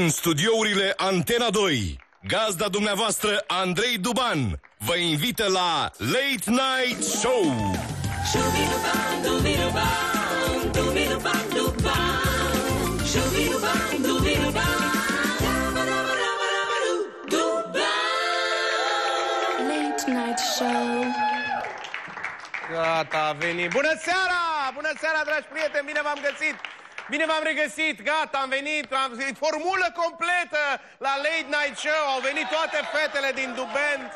din studiourile Antena 2. Gazda dumneavoastră Andrei Duban vă invită la Late Night Show. Late Night Show. Gata, a venit. Bună seara! Bună seara, dragi prieteni! Bine v-am găsit! Bine v-am regăsit, gata, am venit, formulă completă la Late Night Show, au venit toate fetele din Dubent,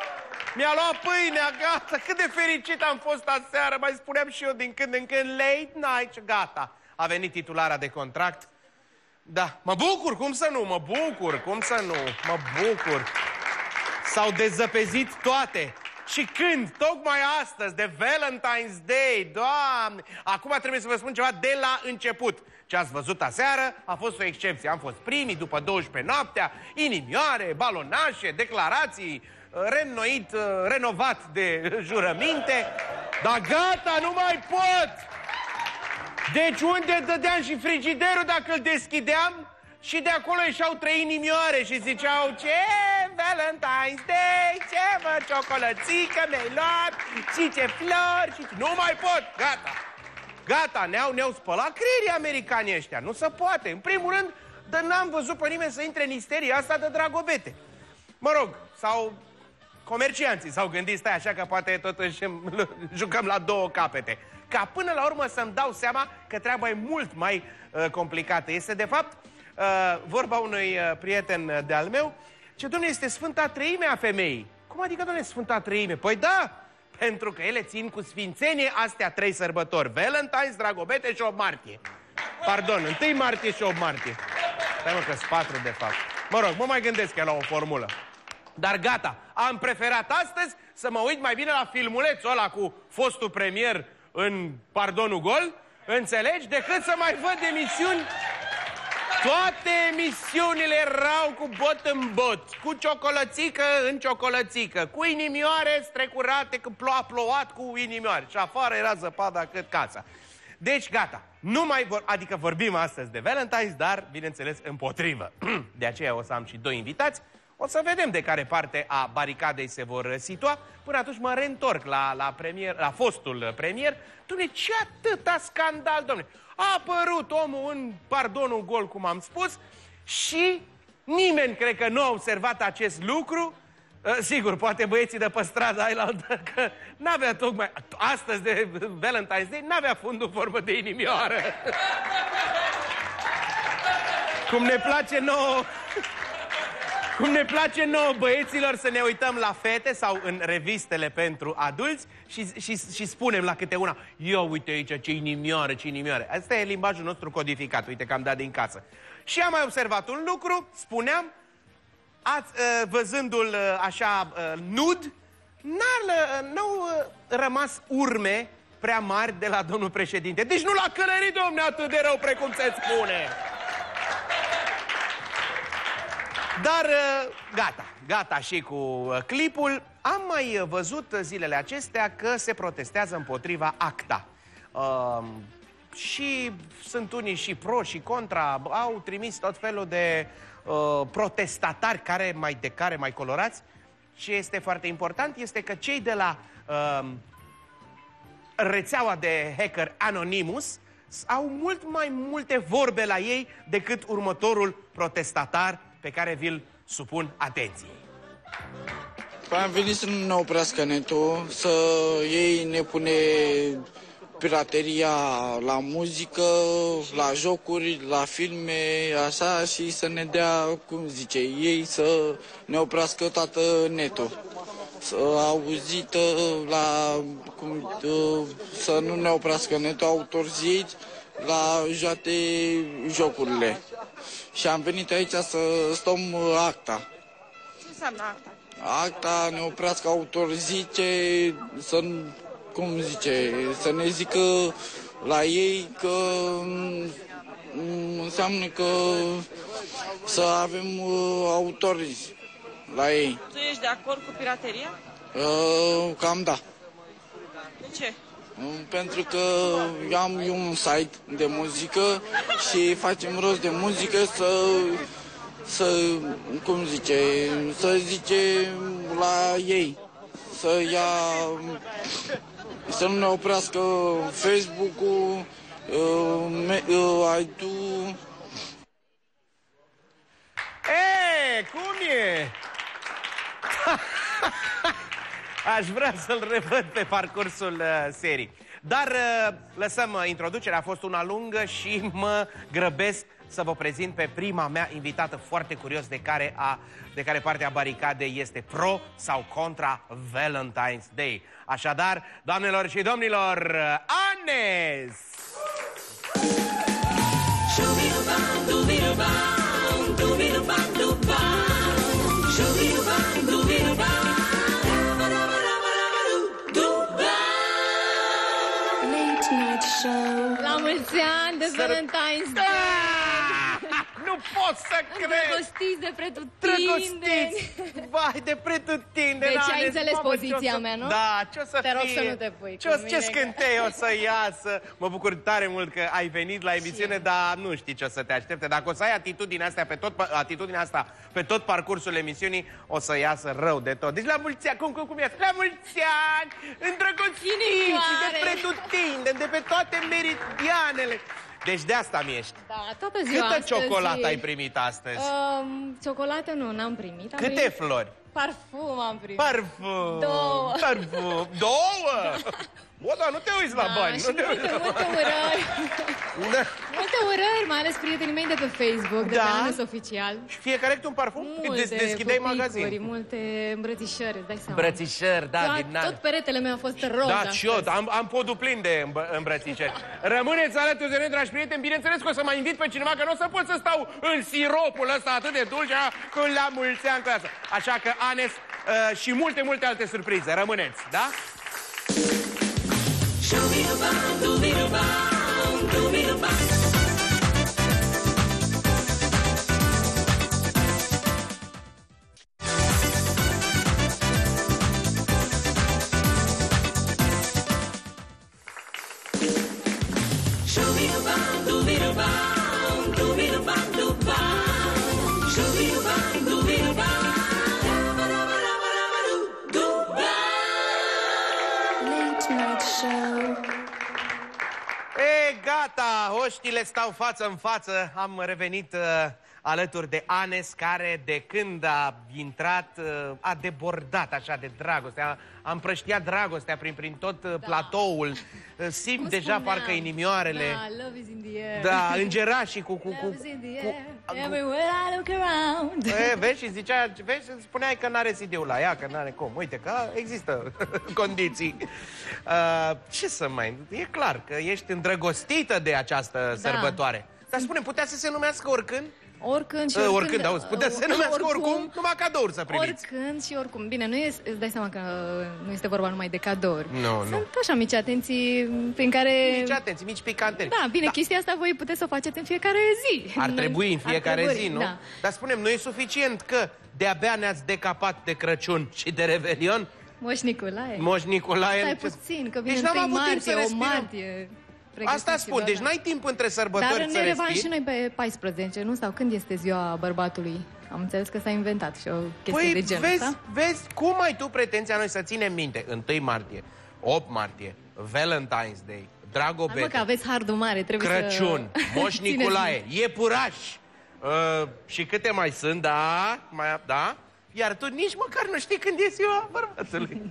mi-a luat pâinea, gata, cât de fericit am fost aseară, mai spuneam și eu din când în când, Late Night, gata, a venit titulara de contract, da, mă bucur, cum să nu, mă bucur, s-au dezăpezit toate. Și când? Tocmai astăzi, de Valentine's Day, Doamne! Acum trebuie să vă spun ceva de la început. Ce ați văzut aseară a fost o excepție. Am fost primii după 12 noaptea, inimioare, balonașe, declarații, renovat de jurăminte. Dar gata, nu mai pot! Deci unde dădeam și frigiderul dacă îl deschideam? Și de acolo ieșeau trei inimioare și ziceau: ce Valentine's Day, ce mă ciocolățică mi-ai luat, și ce flori, și... Nu mai pot, gata. Gata, ne-au spălat creierii americanii ăștia, nu se poate. În primul rând, n-am văzut pe nimeni să intre în isteria asta de Dragobete. Mă rog, sau comercianții s-au gândit, stai așa că poate totuși jucăm la două capete. Ca până la urmă să-mi dau seama că treaba e mult mai complicată. Este de fapt... vorba unui prieten de-al meu, ce dom'le, este Sfânta Treime a femeii. Cum adică, dom'le, Sfânta Treime? Păi da, pentru că ele țin cu sfințenie astea trei sărbători: Valentine's, Dragobete și 8 martie. Pardon, 1 martie și 8 martie. Stai mă că sunt 4 de fapt. Mă rog, mă mai gândesc eu la o formulă. Dar gata, am preferat astăzi să mă uit mai bine la filmulețul ăla cu fostul premier în Pardonul Gol, înțelegi? Decât să mai văd emisiuni. Toate emisiunile erau cu bot în bot, cu ciocolățică în ciocolățică, cu inimioare strecurate, că a plouat cu inimioare și afară era zăpada cât casa. Deci gata, nu mai adică vorbim astăzi de Valentine's, dar bineînțeles împotrivă. De aceea o să am și doi invitați, o să vedem de care parte a baricadei se vor situa. Până atunci mă reîntorc la fostul premier. Dom'le, ce atâta scandal, dom'le? A apărut omul în Pardonul Gol, cum am spus, și nimeni, cred că, nu a observat acest lucru. Sigur, poate băieții de pe strada ailaltă, că n-avea tocmai, astăzi de Valentine's Day, n-avea fundul în formă de inimioară. Cum ne place nouă... Cum ne place nouă, băieților, să ne uităm la fete sau în revistele pentru adulți și spunem la câte una: ia uite aici, ce inimioară, ce inimioară. Asta e limbajul nostru codificat, uite că am dat din casă. Și am mai observat un lucru, spuneam, văzându-l așa nud, n-au rămas urme prea mari de la domnul președinte. Deci nu l-a călărit, domne, atât de rău precum se spune. Dar gata, gata și cu clipul. Am mai văzut zilele acestea că se protestează împotriva ACTA. Și sunt unii și pro și contra, au trimis tot felul de protestatari care mai colorați. Ce este foarte important este că cei de la rețeaua de hacker Anonymous au mult mai multe vorbe la ei decât următorul protestatar pe care vi-l supun atenției. Am venit să nu ne oprească netul, să ei ne pune pirateria la muzică, la jocuri, la filme, așa, și să ne dea, cum zice, ei să ne oprească toată netul. Să auzită la, cum, să nu ne oprească netul, autorzit, la toate jocurile. Și am venit aici să stăm ACTA. Ce înseamnă ACTA? ACTA ne oprească, autorizice, să, cum zice, să ne zică la ei că înseamnă că să avem autorizi la ei. Tu ești de acord cu pirateria? Cam da. De ce? Pentru că am eu un site de muzică și facem rost de muzică să să zice la ei, să ia, să nu ne oprească Facebook-ul, iTunes. E, cum e? Aș vrea să-l revăd pe parcursul serii. Dar lăsăm introducerea, a fost una lungă și mă grăbesc să vă prezint pe prima mea invitată foarte curios de care partea baricadei este pro sau contra Valentine's Day. Așadar, doamnelor și domnilor, Anes! Late Night Show. La mulți ani de Valentine's Day! Nu pot să cred! Îndrăgostiți de pretutindeni! Vai, de pretutindeni! Deci ai înțeles poziția mea, nu? Da, ce o să fie? Te rog să nu te pui cu mine. Ce scântei o să iasă? Mă bucur tare mult că ai venit la emisiune, dar nu știi ce o să te aștepte. Dacă o să ai atitudinea asta pe tot parcursul emisiunii, o să iasă rău de tot. Deci la mulți ani, cum iasă? La mulți ani! Îndrăgostiți de pretutindeni, de pe toate meridianele! Deci de asta mi-ești. Da, toată ziua. Câtă ciocolată ai primit astăzi? Ciocolată nu, n-am primit. Câte flori? Parfum am primit. Parfum. Două. Parfum. Două? Bă, dar nu te uiți la bani. Multe urări. Multe urări, mai ales prietenii mei de pe Facebook, de pe Anonymous oficial. Și fiecare câte un parfum? Deschideai magazin. Multe îmbrățișări, îți dai seama. Îmbrățișări, da, din tot peretele meu a fost roz. Da, și eu, am podul plin de îmbrățișări. Rămâneți alături de noi, dragi prieteni. Bineînțeles că o să mai invit pe cineva, că nu o să pot să stau în siropul ăsta atât de dulce, că la mulți ani clasă. Așa că Anes și multe alte surprize. Rămâneți, da? Gata, oștile stau față în față. Am revenit alături de Anes, care de când a intrat a debordat așa de dragoste. A împrăștiat dragostea prin tot platoul. Simt deja parcă inimioarele. Da, love is in the air. Da, îngerașii love is in the air, everywhere I look around. Vezi, și spuneai că n-are CD-ul la ea, că n-are cum. Uite că există condiții. Ce să mai... E clar că ești îndrăgostită de această sărbătoare. Dar spune, putea să se numească oricând? Oricând și oricând. Oricând, auzi, putea să se numească oricum, numai cadouri să primiți. Oricând și oricum. Bine, nu este, îți dai seama că nu este vorba numai de cadouri. Sunt așa mici atenții prin care... Mici atenții, mici picanteri. Da, bine, chestia asta voi puteți să o faceți în fiecare zi. Ar trebui în fiecare zi, nu? Da. Dar spunem, nu e suficient că de-abia ne-ați decapat de Crăciun și de Revelion? Moș Nicolae. Moș Nicolae. Stai puțin, că vine 1 martie, o martie. Asta spun, deci n-ai timp între sărbători să respiri. Dar ne revan și noi pe 14, nu? Sau când este ziua bărbatului? Am înțeles că s-a inventat și o chestie de genul ăsta. Vezi, cum ai tu pretenția noi să ținem minte? 1 martie, 8 martie, Valentine's Day, Dragobete. Dar mă că aveți hardul mare, trebuie Crăciun, Moș Nicolae, iepuraș și câte mai sunt, da? Iar tu nici măcar nu știi când e ziua bărbatului.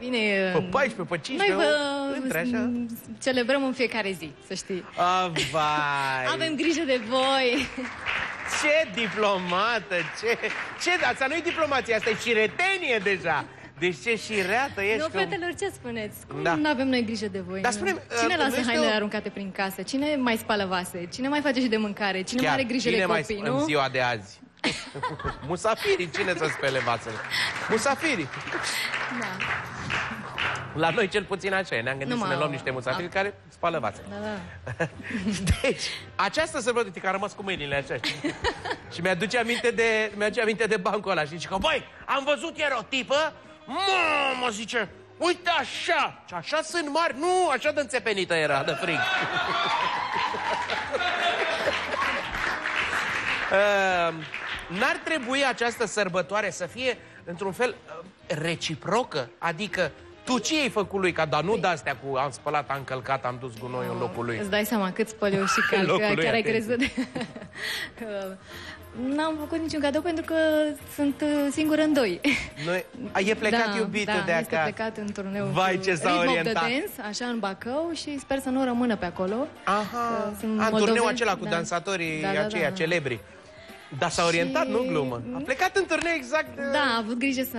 Bine, pe 14, pe 15, noi celebrăm în fiecare zi, să știi. Vai! Avem grijă de voi! Ce diplomată! Asta nu e diplomație, asta e șiretenie deja! Deci ce șireată ești! Nu, fetelor, ce spuneți? Cum nu avem noi grijă de voi? Dar spunem, cine lasă hainele aruncate prin casă? Cine mai spală vase? Cine mai face și de mâncare? Cine mai are grijă de copii, nu? În ziua de azi? Musafirii, cine să spele vasele? Musafirii! Da. La noi cel puțin așa e, ne-am gândit să ne luăm niște musafiri care spală vasele. Da. Deci, această sărbătoare care a rămas cu mâinile așa, și mi-aduce aminte de bancul ăla și zice că, băi, am văzut ieri o tipă, mamă, zice, uite așa, și așa sunt mari, nu, așa de înțepenită era, de frig. N-ar trebui această sărbătoare să fie, într-un fel, reciprocă? Adică, tu ce ai făcut lui? Ca dar nu de-astea cu am spălat, am călcat, am dus gunoiul în locul lui. Îți dai seama cât spăl eu și calc, chiar ai crezut? N-am făcut niciun cadou pentru că sunt singură în doi. E plecat iubitul de acasă. Da, este plecat în turneul Ritmo de Dance, așa în Bacău și sper să nu rămână pe acolo. Aha, turneul acela cu dansatorii aceia celebri. Dar s-a orientat, nu glumă. A plecat în turneu exact... Da, a avut grijă să...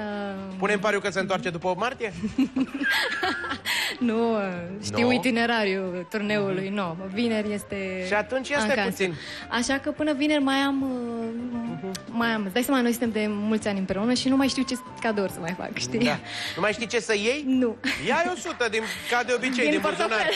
Punem pariu că se întoarce după 8 martie? Nu, știu itinerariul turneului, nu. Vineri este... Și atunci este puțin. Așa că până vineri mai am... Îți dai seama, noi suntem de mulți ani împreună și nu mai știu ce cadouri să mai fac, știi? Da. Nu mai știi ce să iei? Nu. Ia-i 100, ca de obicei, din buzunar.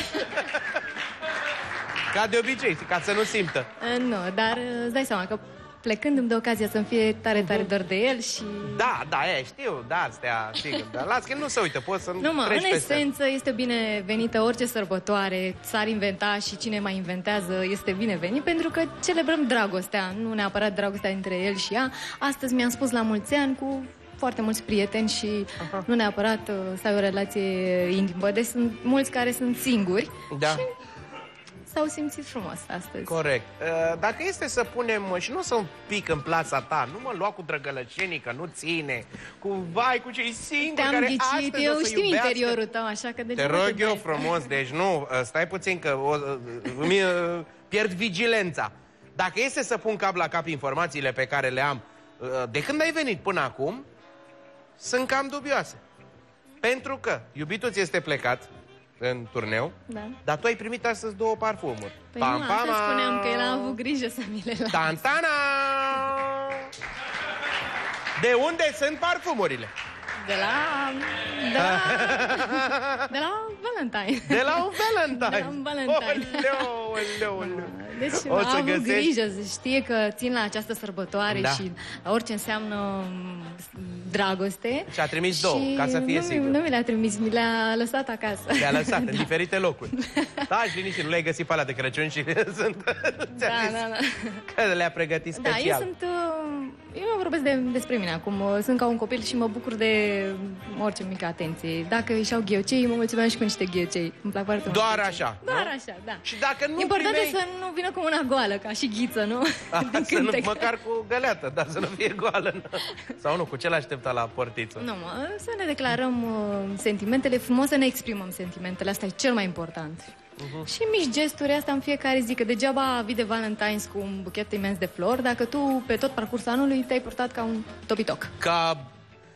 Ca de obicei, ca să nu simtă. Nu, dar îți dai seama că... Plecând îmi dă ocazia să-mi fie tare, tare dor de el și... Da, da, știu, da, astea, sigur, dar las că nu se uită, poți să-mi treci peste. În esență este binevenită orice sărbătoare, s-ar inventa și cine mai inventează este binevenit, pentru că celebrăm dragostea, nu neapărat dragostea dintre el și ea. Astăzi mi-am spus la mulți ani cu foarte mulți prieteni și nu neapărat să ai o relație intimă, deci sunt mulți care sunt singuri și... S-au simțit frumos astăzi. Corect. Dacă este să punem, și nu să un pic în plața ta, nu mă lua cu drăgălăcenii, că nu ține, cu vai, cu cei singuri care astăzi o să iubească. Eu știu interiorul tău, așa că... Te rog eu frumos, deci nu, stai puțin că îmi pierd vigilența. Dacă este să pun cap la cap informațiile pe care le am, de când ai venit până acum, sunt cam dubioase. Pentru că iubitul ți este plecat în turneu, dar tu ai primit astăzi două parfumuri. Păi nu, asta spuneam că el a avut grijă să mi le las. Tantana! De unde sunt parfumurile? De la Valentine. De la un Valentine. De la un Valentine. Deci a avut grijă, știe că țin la această sărbătoare și orice înseamnă dragoste. Și a trimis două, ca să fie sigur. Nu mi le-a trimis, mi le-a lăsat acasă. Le-a lăsat în diferite locuri. Taci liniștit, nu le-ai găsit pe alea de Crăciun și le-a pregătit special. Da, eu sunt... Eu nu vorbesc despre mine acum, sunt ca un copil și mă bucur de orice mică atenție. Dacă își iau ghiocei, mă mulțumesc și cu niște ghiocei. Îmi plac foarte mult. Doar așa? Doar așa, da. Și dacă nu primești... Important e să nu vină cu una goală, ca și ghiță, nu? Măcar cu găleată, dar să nu fie goală. Sau nu, cu ce l-aștepta la portiță? Nu, să ne declarăm sentimentele, frumos să ne exprimăm sentimentele, asta e cel mai important. Și mici gesturi, asta în fiecare zi. Că degeaba vii de Valentine's cu un buchet imens de flori dacă tu pe tot parcursul anului te-ai purtat ca un topitoc. Ca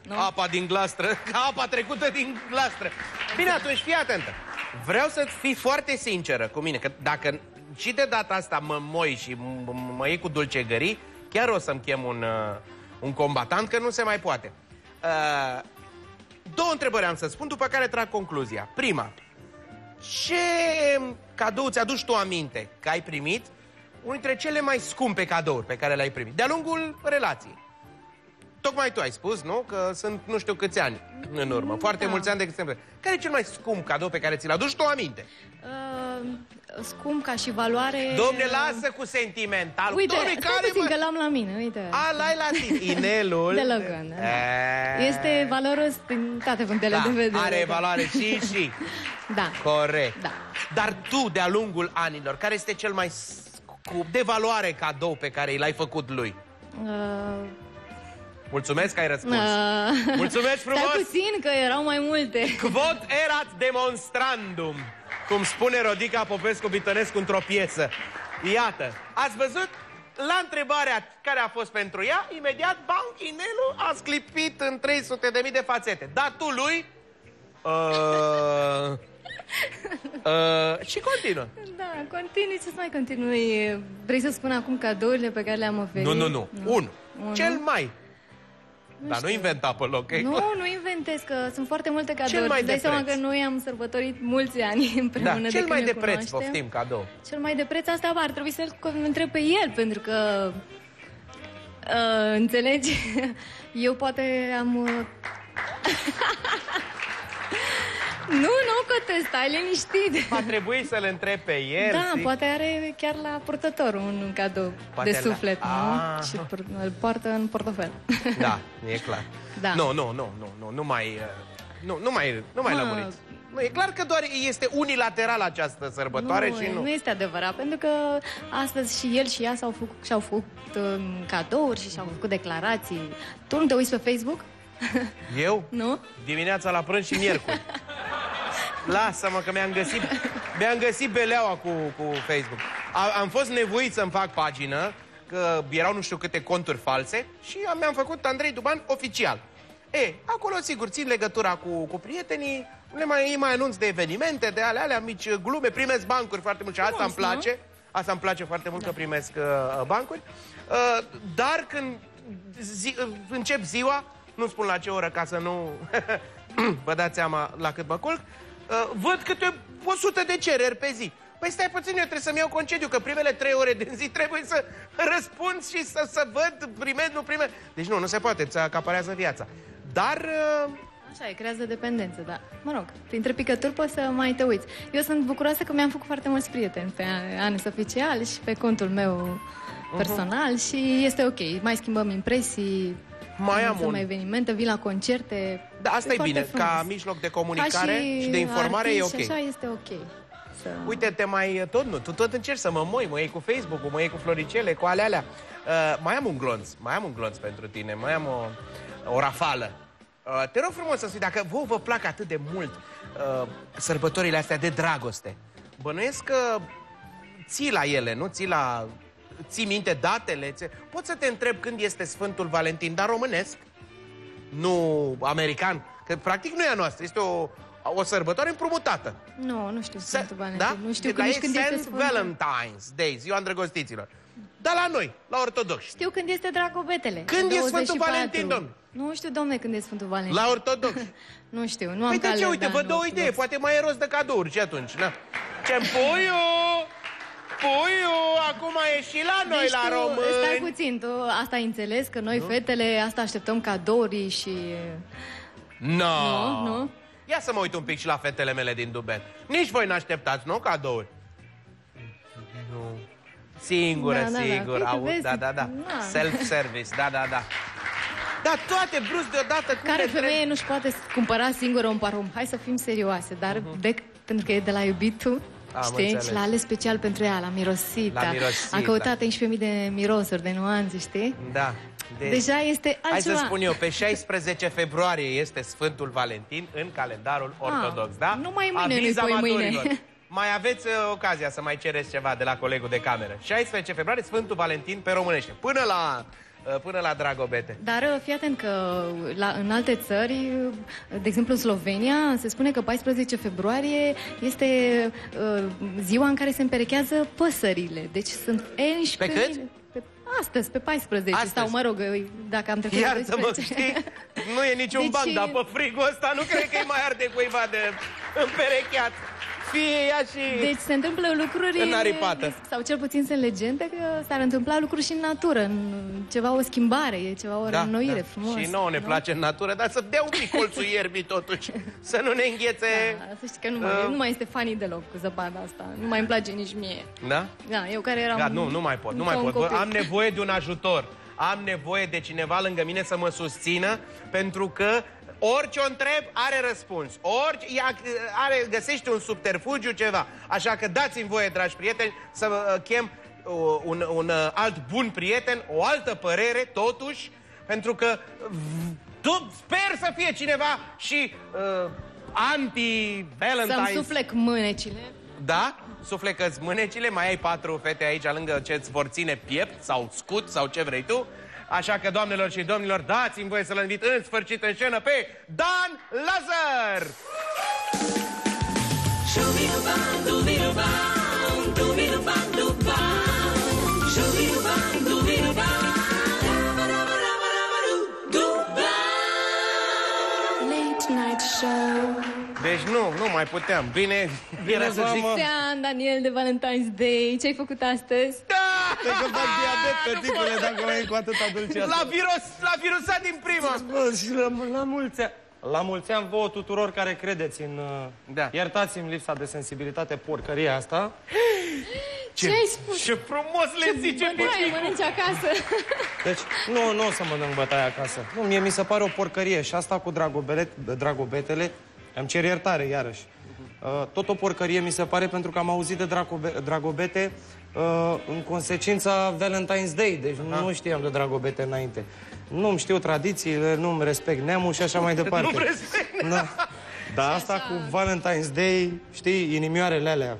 apa din glastră. Ca apa trecută din glastră. Bine, atunci fii atentă. Vreau să fii foarte sinceră cu mine. Că dacă și de data asta mă moi și mă iei cu dulcegării, chiar o să-mi chem un combatant, că nu se mai poate. Două întrebări am să spun, după care trag concluzia. Prima: ce cadou ți-aduci tu aminte că ai primit, unul dintre cele mai scumpe cadouri pe care le-ai primit de-a lungul relației? Tocmai tu ai spus, nu? Că sunt nu știu câți ani în urmă, foarte mulți ani de exemplu. Care e cel mai scump cadou pe care ți-l aduci tu aminte? Scump ca și valoare... Dom'le, lasă cu sentimental. Uite, stai puțin că l-am la mine, uite. A, l-ai la tine. Inelul... De Logan, da. Este valoros din toate punctele de vedere. Are valoare și... Da. Corect. Da. Dar tu, de-a lungul anilor, care este cel mai scump de valoare cadou pe care l-ai făcut lui? Mulțumesc că ai răspuns. Mulțumesc frumos. Stai puțin că erau mai multe. Quod erat demonstrandum, cum spune Rodica Popescu Bitănescu într-o piesă. Iată, ați văzut? La întrebarea care a fost pentru ea, imediat banchinelul a sclipit în 300.000 de fațete. Dar tu lui... și continuă. Da, continui, ce să mai continui? Vrei să spun acum cadourile pe care le-am oferit? Nu. Unu. Cel mai... Dar nu inventa pe loc. Nu inventez, că sunt foarte multe cadouri. Dai seama că noi am sărbătorit mulți ani împreună. Da, cel mai de preț, poftim, cadou. Cel mai de preț, asta ar trebui să-l întreb pe el, pentru că... înțelegi? Eu poate am... Nu, că arată, stai liniștit. Va trebui să-l întreb pe el. Da, zic. Poate are chiar la purtător un cadou poate de suflet, la... Și îl poartă în portofel. Da, e clar. Da. Nu mai lămuriți. Nu, e clar că doar este unilateral această sărbătoare și nu. Nu este adevărat, pentru că astăzi și el și ea și-au făcut cadouri și și-au făcut declarații. Tu nu te uiți pe Facebook? Eu? Nu? Dimineața la prânz și miercuri. Lasă-mă că mi-am găsit beleaua cu Facebook. Am fost nevoit să-mi fac pagină, că erau nu știu câte conturi false și mi-am făcut Andrei Duban oficial. E, acolo, sigur, țin legătura cu prietenii, îi mai anunț de evenimente, de alea, mici glume, primesc bancuri foarte mult și asta îmi place. Asta îmi place foarte mult, da, că primesc bancuri. Dar când încep ziua, nu spun la ce oră ca să nu vă dați seama la cât mă culc, văd câte 100 de cereri pe zi. Păi stai puțin, eu trebuie să-mi iau concediu, că primele 3 ore din zi trebuie să răspund și să văd, primez, nu primez. Deci nu se poate, ți acaparează viața. Dar... Așa e, creează dependență, dar, mă rog, printre picături poți să mai te uiți. Eu sunt bucuroasă că mi-am făcut foarte mulți prieteni pe Anes oficial și pe contul meu personal și este ok, mai schimbăm impresii. Mai am evenimente, vin la concerte. Da, asta e bine, frumos. Ca mijloc de comunicare și de informare e ok. Și așa este ok. Să... Uite, tu tot încerci să mă iei cu Facebook-ul, mă iei cu floricele, cu alea. Mai am un glonț pentru tine, mai am o rafală. Te rog frumos să spui, dacă vă plac atât de mult sărbătorile astea de dragoste, bănuiesc că ții la ele, nu? Ții minte datele? Poți să te întreb când este Sfântul Valentin, dar românesc, nu american, că practic nu e a noastră, este o sărbătoare împrumutată. Nu știu Sfântul Valentin, da? Nu știu când este Sfântul Valentine's Day, ziua îndrăgostiților. Dar la noi, la ortodoxi. Știu când este Dragobetele. Când e Sfântul Valentin, domn? Nu știu, domne, când e Sfântul Valentin. La ortodoxi. Nu știu, nu am calendar. Uite, vă dau o idee, poate mai e rost de cadouri și atunci, na. Puiu, acum e și la noi, deci la români. Stai puțin, tu asta ai înțeles, că noi, fetele, asta așteptăm cadouri și... Nu. Ia să mă uit un pic și la fetele mele din Dubet. Nici voi n-așteptați, nu, cadouri? Nu. Singură, da. Self-service, da. Dar toate brusc deodată... Care femeie nu-și poate cumpăra singură un parfum? Hai să fim serioase, dar pentru că e de la iubitul... Știi? Și l-a ales special pentru ea, la mirosita. A căutat 15.000 de mirosuri, de nuanțe, știi? Da. Deja este altceva. Hai să spun eu, pe 16 februarie este Sfântul Valentin în calendarul ortodox, da? Nu mai mâine, nu-i pui mâine. Mai aveți ocazia să mai cereți ceva de la colegul de cameră. 16 februarie, Sfântul Valentin pe românește. Până la Dragobete. Dar fii atent că în alte țări, de exemplu în Slovenia, se spune că 14 februarie este ziua în care se împerechează păsările. Deci sunt 11... Pe cât? Astăzi, pe 14. Astăzi. Sau, mă rog, dacă am trecut... Iartă-mă, știi, nu e niciun banc, dar pe frigul ăsta nu cred că-i mai arde cuiva de împerecheat. Deci se întâmplă lucruri în aripată. Sau cel puțin sunt legende că s-ar întâmpla lucruri și în natură, ceva o schimbare, e ceva o reînnoire frumos. Și nouă ne place în natură, dar să dea un pic colțul ierbii totuși, să nu ne înghețe. Să știi că nu mai este funny deloc cu zăpada asta, nu mai îmi place nici mie. Da? Da, eu care eram... Nu mai pot, am nevoie de un ajutor, am nevoie de cineva lângă mine să mă susțină, pentru că orice o întreb, are răspuns. Găsește un subterfugiu, ceva. Așa că dați-mi voie, dragi prieteni, să chem un alt bun prieten, o altă părere, totuși, pentru că sper să fie cineva și anti-Valentine's. Să-mi suflec mânecile. Da? Suflecă-ți mânecile, mai ai 4 fete aici lângă ce-ți vor ține piept sau scut sau ce vrei tu. Așa că, doamnelor și domnilor, dați-mi voie să-l invit în sfârșit în scenă pe Dan Lazar! Late Night Show. Deci nu mai puteam. Bine să zic. Daniel de Valentine's Day, ce-ai făcut astăzi? Dacă fac diabet, tăticule, dacă mai e cu atâta dulceață. La virusat din prima. Și la mulți ani. La mulți ani vouă tuturor care credeți în... Da. Iertați-mi lipsa de sensibilitate, porcăria asta. Ce ai spus? Ce frumos le zice bătaie mănânci acasă. Deci, nu o să mănânc bătaie acasă. Nu, mie mi se pare o porcărie. Și asta cu Dragobetele, îmi cer iertare, iarăși. Tot o porcărie mi se pare pentru că am auzit de Dragobete în consecința Valentine's Day. Deci nu știam de Dragobete înainte. Nu-mi știu tradițiile, nu-mi respect neamul și așa mai departe. Nu-mi respect. Da. Dar asta cu Valentine's Day, știi, inimioarele alea.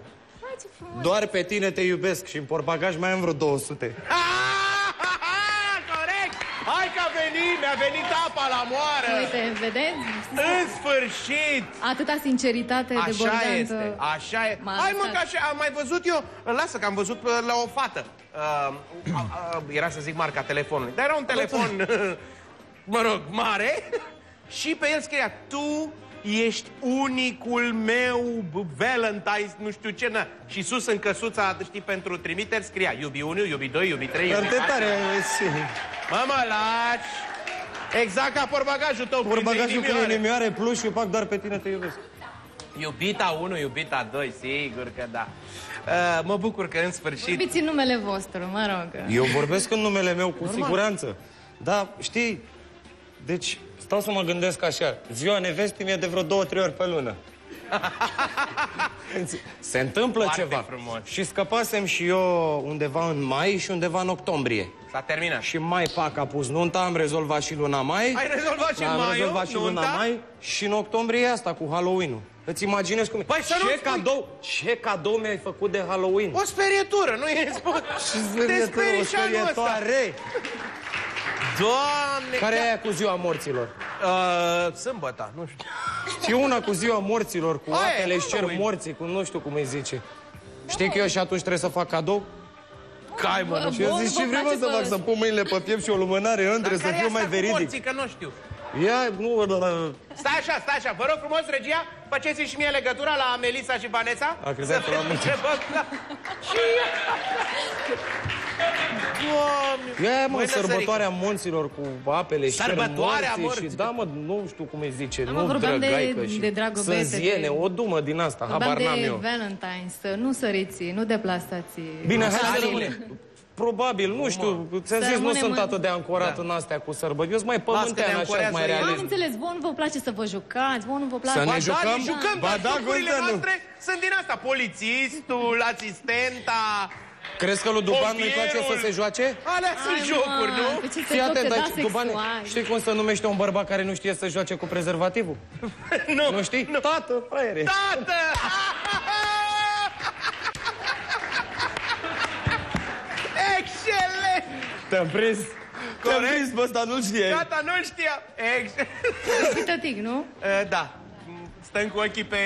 Doar pe tine te iubesc și în portbagaj mai am vreo 200. Corect! Hai că a venit, mi-a venit apa la moară! Uite, vedeți? În sfârșit! Atâta sinceritate de bordantă. Așa este, așa e. Hai mă, că așa, am mai văzut eu, lasă că am văzut la o fată. Era să zic marca telefonului, dar era un telefon, mă rog, mare și pe el scria, tu... ești unicul meu Valentine's, nu știu ce, na. Și sus în căsuța, știi, pentru trimiteri scria iubi 1, iubi 2, iubi 3, iubi 4. Mă lași! Exact ca porbagajul tău. Porbagajul cu inimioare, plus și eu fac doar pe tine te iubesc. Iubita 1, iubita 2, sigur că da. Mă bucur că în sfârșit... Vorbiți în numele vostru, mă rog. Eu vorbesc în numele meu, cu siguranță. Da, știi, deci... Stau să mă gândesc așa, ziua nevestii mi-e de vreo 2-3 ori pe lună. Se întâmplă foarte ceva. Frumos. Și scăpasem și eu undeva în mai și undeva în octombrie. S-a terminat. Și mai pac a pus nunta, am rezolvat și luna mai. Ai rezolvat și am rezolvat și luna mai și în octombrie asta cu Halloween-ul. Îți imaginezi cum e? Păi, ce cadou mi-ai făcut de Halloween? O sperietură, nu e spus. Te sperii și anul ăsta. Doamne! Care e aia cu ziua morților? Sâmbăta, nu știu. Și una cu ziua morților, cu apele și cer morții, cu nu știu cum îi zice. Știi că eu și atunci trebuie să fac cadou? Cai, mă, și eu zic, ce vreau să fac? Să pun mâinile pe piept și o lumânare între, să fiu mai veridic. Dar morții, că nu știu. Ia, nu... Stai așa, vă rog frumos, regia, faceți și mie legătura la Melissa și Vanessa. A crezut că l-am întrebat. Și... Doamne! Mă, sărbătoarea monților cu apele și morții și... Da, mă, nu știu cum îi zice, nu drăgaică și sânziene, o dumă din asta, habar n-am eu. Valentine's, nu săriți, nu deplasați. Bine, hai să rămânem. Probabil, nu știu, ți-am zis, nu sunt atât de ancorat în astea cu sărbători. Eu sunt mai pământean, așa, mai realist. Am înțeles, vă nu vă place să vă jucați, vă nu vă place... Să ne jucăm, dar lucrurile noastre sunt din asta, polițistul, asistenta... Crezi că lui Duban nu-i place să se joace? Alea sunt jocuri, nu? Fii atent, dar Duban, știi cum se numește un bărbat care nu știe să joace cu prezervativul? Nu. Nu știi? Tată, fraiere. Tată! Excelent! Te-am prins. Te-am prins, bă, ăsta nu știe. Gata, nu știa. Excelent. Tătic, nu? Da. Stăm cu ochii pe,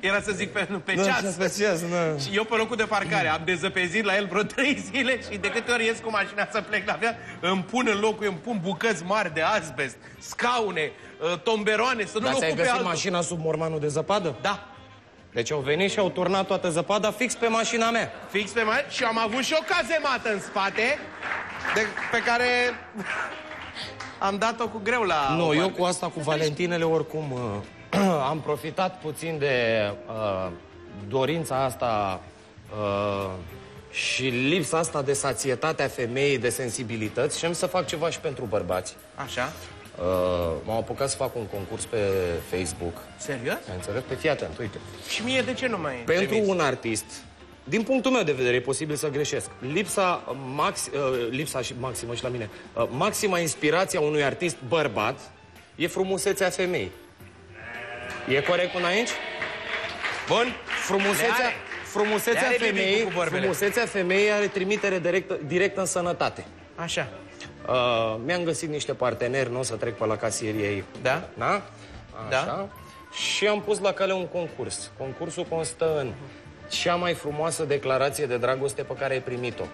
era să zic, pe ceas. Pe ceas, nu. Și eu pe locul de parcare am dezăpezit la el vreo 3 zile și de câte ori ies cu mașina să plec la viață, îmi pun în locul, îmi pun bucăți mari de asbest, scaune, tomberoane, să nu le ocupe altul. Dar ți-ai găsit mașina sub mormanul de zăpadă? Da. Deci au venit și au turnat toată zăpada fix pe mașina mea. Fix pe mașina mea și am avut și o cazemată în spate, pe care... am dat-o cu greu la... Nu, eu cu asta, cu Valentinele, oricum... am profitat puțin de dorința asta și lipsa asta de sațietate a femeii, de sensibilități și am să fac ceva și pentru bărbați. Așa? M-am apucat să fac un concurs pe Facebook. Serios? Ai înțeles? Pe fii atent, uite. Și mie de ce nu mai e? Pentru un artist, din punctul meu de vedere, e posibil să greșesc. Lipsa maximă și la mine, maxima inspirație a unui artist bărbat e frumusețea femeii. E corect până aici? Bun. Frumusețea femeii are trimitere directă în sănătate. Așa. Mi-am găsit niște parteneri, nu o să trec pe la casierie ei. Da? Da? Așa. Da. Și am pus la cale un concurs. Concursul constă în cea mai frumoasă declarație de dragoste pe care ai primit-o.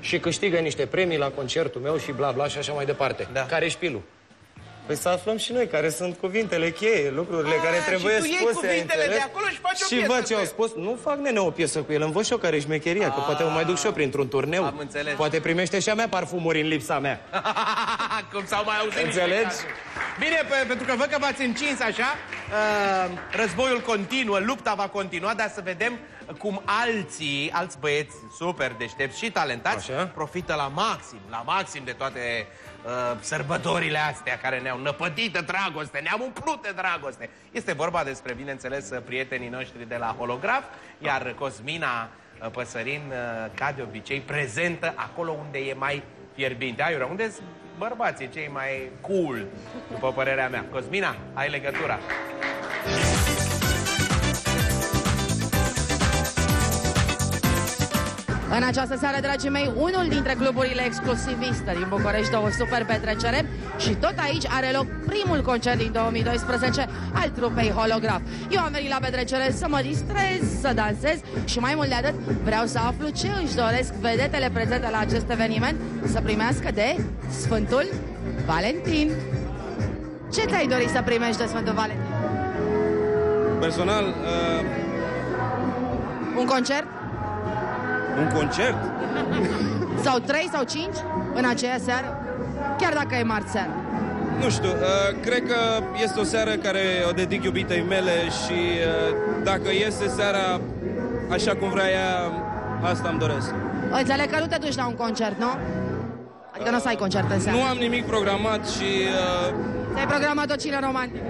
Și câștigă niște premii la concertul meu și bla bla și așa mai departe. Da. Care e șpilul? Păi să aflăm și noi care sunt cuvintele cheie, lucrurile care trebuie spuse. Și tu iei cuvintele de acolo și faci o piesă. Și văd ce au spus. Nu fac nene o piesă cu el, îmi văd și eu care-i șmecheria, că poate mă mai duc și eu printr-un turneu. Am înțeles. Poate primește și a mea parfumuri în lipsa mea. Cum s-au mai auzit. Înțelegi? Bine, pentru că văd că v-ați încins așa. Războiul continuă, lupta va continua, dar să vedem cum alți băieți super deștepți și talentați așa profită la maxim de toate sărbătorile astea care ne-au năpădit de dragoste, ne-au umplut de dragoste. Este vorba despre, bineînțeles, prietenii noștri de la Holograf, iar Cosmina Păsărin, ca de obicei, prezentă acolo unde e mai fierbinte. Aiurea, unde sunt bărbații cei mai cool, după părerea mea. Cosmina, ai legătura. În această seară, dragii mei, unul dintre cluburile exclusiviste din București, o super petrecere și tot aici are loc primul concert din 2012 al trupei Holograf. Eu am venit la petrecere să mă distrez, să dansez și mai mult de atât vreau să aflu ce își doresc vedetele prezente la acest eveniment să primească de Sfântul Valentin. Ce ți-ai dorit să primești de Sfântul Valentin? Personal... Un concert? Un concert? Sau 3 sau 5 în aceea seară? Chiar dacă e marți seară. Nu știu, cred că este o seară care o dedic iubitei mele și dacă iese seara așa cum vrea ea, asta îmi doresc. Înțeleg că nu te duci la un concert, nu? Adică nu o să ai concert în seară. Nu am nimic programat și... Ți-ai programat o cină romantică?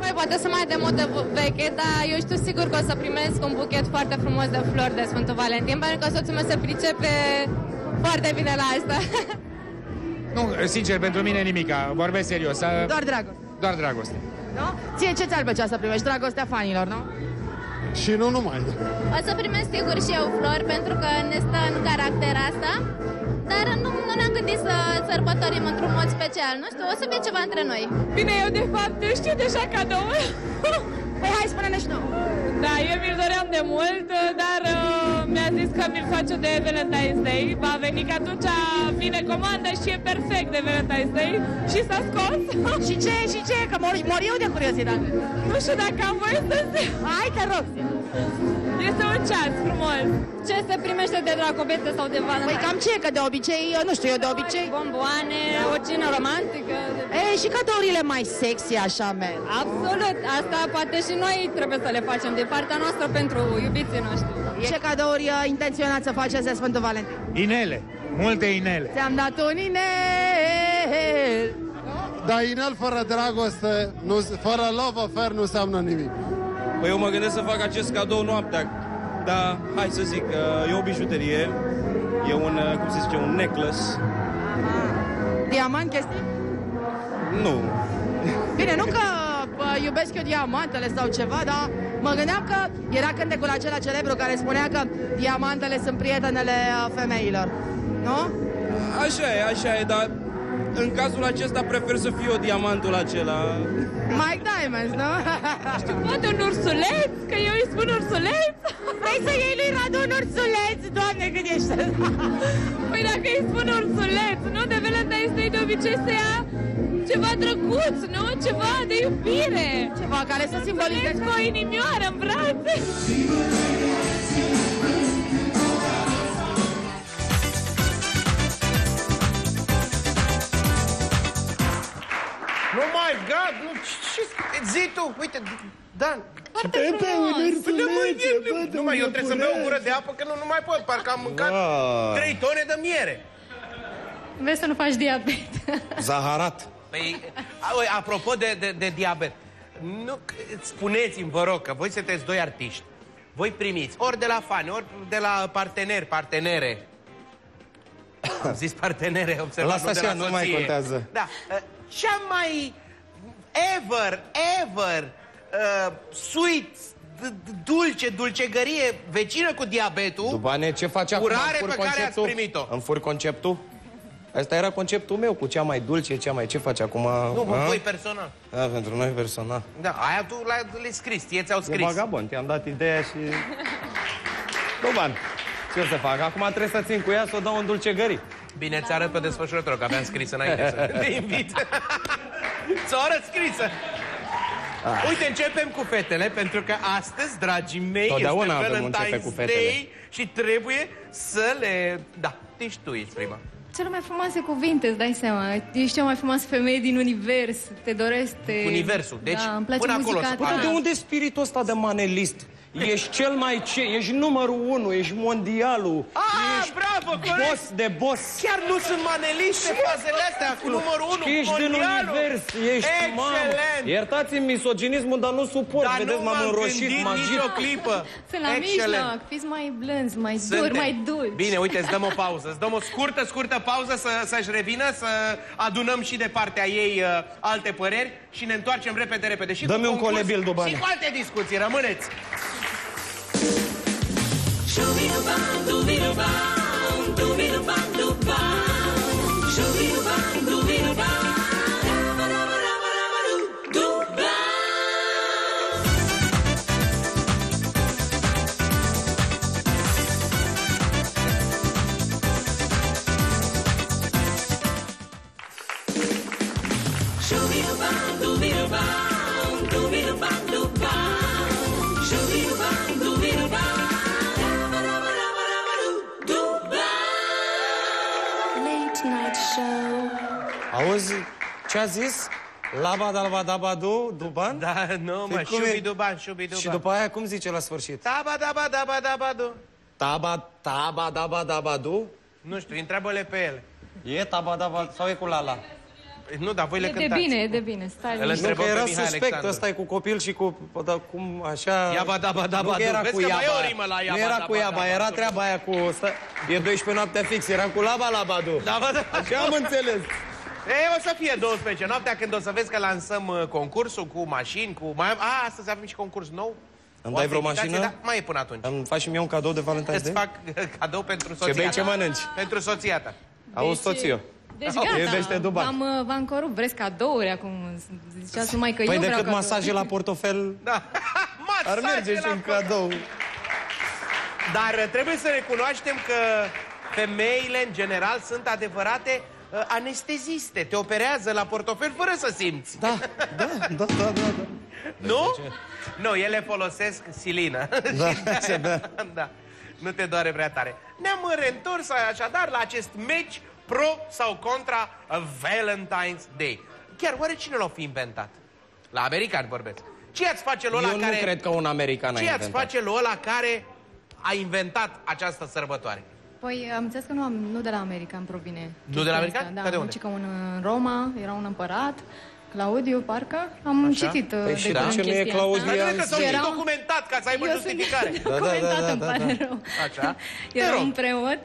Păi, poate să mai de modă veche, dar eu știu sigur că o să primesc un buchet foarte frumos de flori de Sfântul Valentin, pentru că soțul meu se pricepe foarte bine la asta. Nu, sincer, pentru mine nimica, vorbesc serios. Doar dragoste. Doar dragoste. Nu? Ție ce ți-ar plăcea să primești? Dragostea fanilor, nu? Și nu numai. O să primesc sigur și eu flori, pentru că ne stă în caracter asta, dar nu ne-am gândit să sărbătorim într-un mod special. Nu știu, o să fie ceva între noi. Bine, eu de fapt știu deja cadoul. Păi hai, spune-ne și nouă. Da, eu mi-l doream de mult, dar mi-a zis că mi-l face de Valentine's Day. Va veni că atunci vine comandă și e perfect de Valentine's Day și s-a scos. Și ce? Că mor eu de curiozitate. Nu știu dacă am voie să zic. Hai, te rog. Este un ceas frumos. Ce se primește de Dragobete sau de Valentine's? Păi cam ce, că de obicei, eu nu știu, eu de obicei... Bomboane, o cină romantică... Ei, și cadourile mai sexy, așa, mea. Absolut, asta poate și noi trebuie să le facem de partea noastră pentru iubiții noștri. Ce cadouri intenționați să faceți de Sfântul Valentin? Inele, multe inele. Ți-am dat un inel. Dar inel fără dragoste, fără love affair, nu înseamnă nimic. Păi eu mă gândesc să fac acest cadou noaptea, dar hai să zic, e o bijuterie, e un, cum se zice, un necklace. Diamant, chestii? Nu. Bine, nu că iubesc eu diamantele sau ceva, dar mă gândeam că era cântecul acela celebru care spunea că diamantele sunt prietenele femeilor, nu? Așa e, dar... În cazul acesta prefer să fiu eu diamantul acela. Mike Diamonds, nu? Știu, poate un ursuleț, că eu îi spun ursuleț. Vrei să iei lui Radu un ursuleț? Doamne, când ești asta? Păi dacă îi spun ursuleț, nu? De Valentine's Day de obicei să ia ceva drăguț, nu? Ceva de iubire. Ceva care să simbolizeze. Ursuleț cu o inimioară în brațe. Nu mai, gata, ce zi tu, uite, Dan. Foarte frumos. Numai, eu trebuie să-mi beau o gură de apă, că nu mai pot, parcă am mâncat 3 tone de miere. Vezi să nu faci diabet. Zaharat. Păi, apropo de diabet, spuneți-mi, vă rog, că voi sunteți 2 artiști. Voi primiți, ori de la fani, ori de la partenere. Am zis partenere, observați, nu de la soție. Nu mai contează. Da. Cea mai sweet, dulcegărie vecină cu diabetul. Dubane, ce faci acum? Curare pe care ați primit-o. Îmi fur conceptul? Asta era conceptul meu, cu cea mai dulce, cea mai... Ce faci acum? Nu, cu voi personal. Da, pentru noi personal. Da, aia tu le-ai scris, ție ți-au scris. E vagabond, te-am dat ideea și... Duban, ce o să fac? Acum trebuie să țin cu ea, să o dau în dulcegării. Bine, ți arăt pe desfășurător, că aveam scris înainte să te invit. Ți-o arăt scrisă. Uite, începem cu fetele, pentru că astăzi, dragii mei, totdeauna este Valentine's Day și trebuie să le... Da, te ștui prima. Cele mai frumoase cuvinte, îți dai seama. Ești cea mai frumoasă femeie din univers. Te doresc, te... Universul, deci da, îmi place până muzica, acolo. Dar de unde e spiritul ăsta de manelist? Ești cel mai ce? Ești numărul 1, ești mondialul. Ești bravo, corect. Boss de boss. Chiar nu sunt maneliste fazele astea cu numărul 1, ești mondialul. Din univers, ești excelent. Iertați-mi misoginismul, dar nu suport. Dar vedeți, m-am înroșit, m-am gândit o clipă. Sunt la mijloc, fiți mai blânzi, mai duri, mai dulci. Bine, uite, îți dăm o pauză. Îți dăm o scurtă pauză să-și revină, să adunăm și de partea ei alte păreri și ne întoarcem repede. Și dă-mi un colebil, Duban. Și cu alte discuții, rămâneți. Auzi ce a zis? Labadalbadabadu, Duban? Da, nu, mă, șubi-duban, șubi-duban. Și după aia cum zice la sfârșit? Tabadabadabadabadu. Tabadabadabadu? Nu știu, întreabă-le pe ele. E tabadabad sau e cu lala? Nu, dar voi le cântați. E de bine, e de bine, stai liniște. Nu, că era suspect, ăsta e cu copil și cu... Dar cum, așa... Iabadabadabadu. Nu era cu iaba, nu era cu iaba, era treaba aia cu... E 12 noaptea fix, era cu labalabadu. Așa am înțeles. E, o să fie 12 noaptea când o să vezi că lansăm concursul cu mașini, cu... A, astăzi avem și concurs nou. Îmi dai vreo mașină? Da, mai e până atunci. Îmi faci și mie un cadou de Valentine's Day? Îți fac cadou pentru soția ta. Ce bei, ce mănânci? Pentru soția ta. Auzi, soțiu. Deci gata, v-am corupt, vreți cadouri acum, ziceați numai că eu vreau cadouri. Păi decât masaje la portofel, ar merge și un cadou. Dar trebuie să recunoaștem că femeile, în general, sunt adevărate anesteziste, te operează la portofel fără să simți. Da. Nu? Nu, ele folosesc silină. Da. Nu te doare prea tare. Ne-am reîntors așadar la acest meci pro sau contra Valentine's Day. Chiar, oare cine l-a fi inventat? La american vorbesc. Ce ați face lui ăla care... Eu nu cred că un american a inventat. Ce ați face lui ăla care a inventat această sărbătoare? Păi, am înțeles că nu de la american provine. Nu de la american? Da, de unde? Că în Roma era un împărat, Claudiu, parcă. Am citit de când chestia asta. Și nu e Claudiu. Dar că s-au și documentat, ca să aibă justificare. Eu sunt documentat, îmi pare rău. Așa. Era un preot.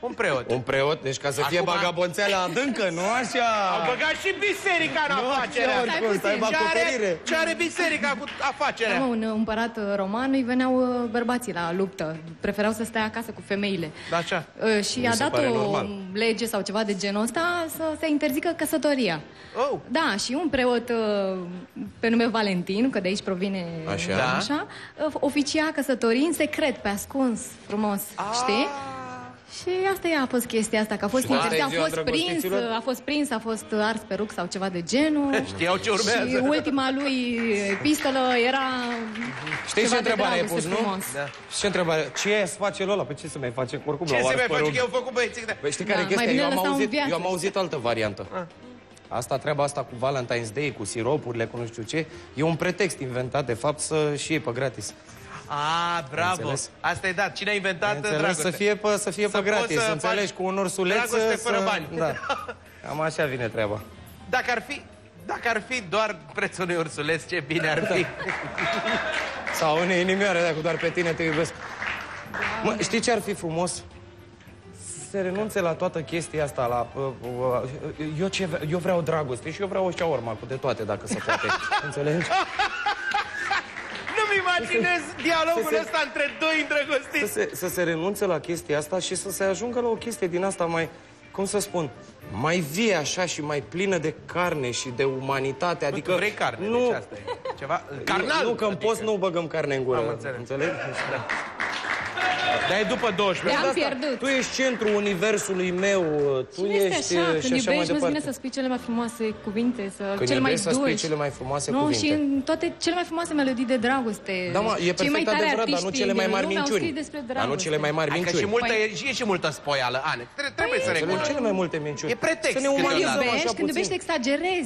Un preot. Un preot, deci ca să fie bagabonțeala adâncă, nu așa? Au băgat și biserica în afacerea. Ce are biserica cu afacerea? Un împărat roman, îi veneau bărbații la luptă. Preferau să stea acasă cu femeile. Da, ce? Și a dat o lege sau ceva de genul ăsta să se interzică căsătoria. Da. Și un preot pe nume Valentin, că de aici provine așa, oficia căsătorii în secret, pe ascuns, frumos, știi? Și asta a fost chestia asta, că a fost prins, a fost ars pe rug sau ceva de genul. Știau ce urmează. Și ultima lui pistolă era... Știi ce întrebare ai pus, nu? Și ce întrebare? Ce să face ăla? Pe ce să mai face? Oricum l-au ars pe rug. Ce să mai face? Că eu fac cu băieții. Știi care e chestia? Eu am auzit altă variantă. Asta, treaba asta cu Valentine's Day, cu siropurile, cu nu știu ce, e un pretext inventat, de fapt, să-și iei pe gratis. A, bravo! Asta e dat. Cine a inventat dragoste? Să fie pe gratis, să înțelegi, cu un ursuleț... Dragoste fără bani. Da. Cam așa vine treaba. Dacă ar fi doar prețul unui ursuleț, ce bine ar fi. Sau unei inimioare, dacă doar pe tine te iubesc. Mă, știi ce ar fi frumos? Se renunțe la toată chestia asta, la... Eu vreau dragoste și eu vreau o șaorma cu de toate, dacă se poate. Înțelegi? Nu-mi imaginez dialogul ăsta între doi îndrăgostiți. Să se renunțe la chestia asta și să se ajungă la o chestie din asta mai... Cum să spun? Mai vie așa și mai plină de carne și de umanitate, adică... Nu, tu vrei carne, deci asta e ceva... Carnal! Nu, că în post nu băgăm carne în gură. Am înțeles. Înțelegi? Da. Dar e după 12. Am pierdut. Tu ești centrul universului meu. Tu ești așa, când și așa iubești, nu-ți vine să spui cele mai frumoase cuvinte, cel mai dulci. Cele mai frumoase cuvinte. Și în toate cele mai frumoase melodii de dragoste. Da, mă, e perfect adevărat, dar nu cele mai mari minciuni. Dar nu cele mai mari minciuni. Că și multă, e și multă spoială, Ane. Trebuie să recunoști. Cele mai multe minciuni. E pretext. Să ne umanizăm așa. Când iubești,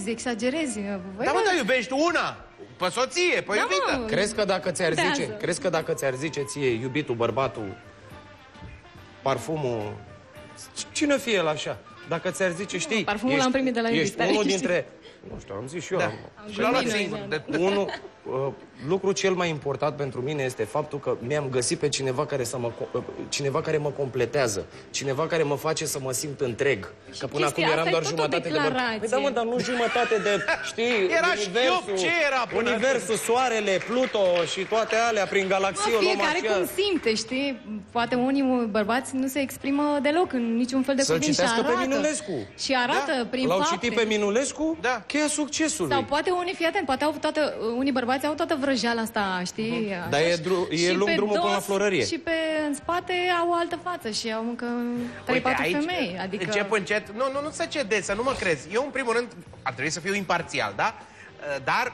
exagerezi. Da, mă, dar iubești una. Pe soție, pe iubită. Crezi că dacă ți-ar zice, ție, iubitul, bărbatul, parfumul, cine fie el așa? Dacă ți-ar zice, știi, parfumul l-am primit de la iubit. Ești unul dintre, nu știu, am zis și eu. Lucrul cel mai important pentru mine este faptul că mi-am găsit pe cineva care să mă, cineva care mă completează, cineva care mă face să mă simt întreg. Că până acum eram doar jumătate de bărbat. Da, mă, dar nu jumătate de, știi, universul, soarele, Pluto și toate alea prin galaxie. Fiecare cum simte, știi? Poate unii bărbați nu se exprimă deloc în niciun fel de cuvinte. Să-l citească pe Minulescu. Și arată prin fapte. L-au citit pe Minulescu? Da. Cheia succesului. Sau poate unii, fii atent, poate au toată, unii bărbați au toată vrăjeala asta, știi? Dar e lung drumul până la florărie. Și pe în spate au o altă față și au încă 3-4 femei. Adică... Încep încet. Nu se cede, să nu mă crezi. Eu, în primul rând, ar trebui să fiu imparțial, da? Dar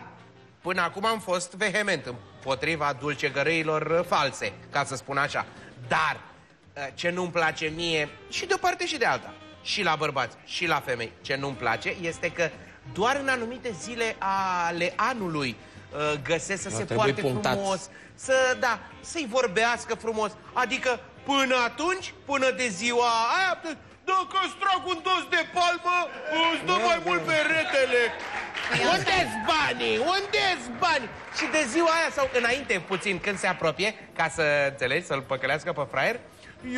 până acum am fost vehement împotriva dulcegărâilor false, ca să spun așa. Dar ce nu-mi place mie, și de o parte și de alta, și la bărbați, și la femei, ce nu-mi place este că doar în anumite zile ale anului găsesc să se poarte frumos, să-i vorbească frumos. Adică până atunci, până de ziua aia, dacă-ți trag un dos de palmă, îți dă mai mult peretele. Unde-s banii? Unde-s banii? Și de ziua aia sau înainte puțin, când se apropie, ca să înțelegi, să-l păcălească pe fraier,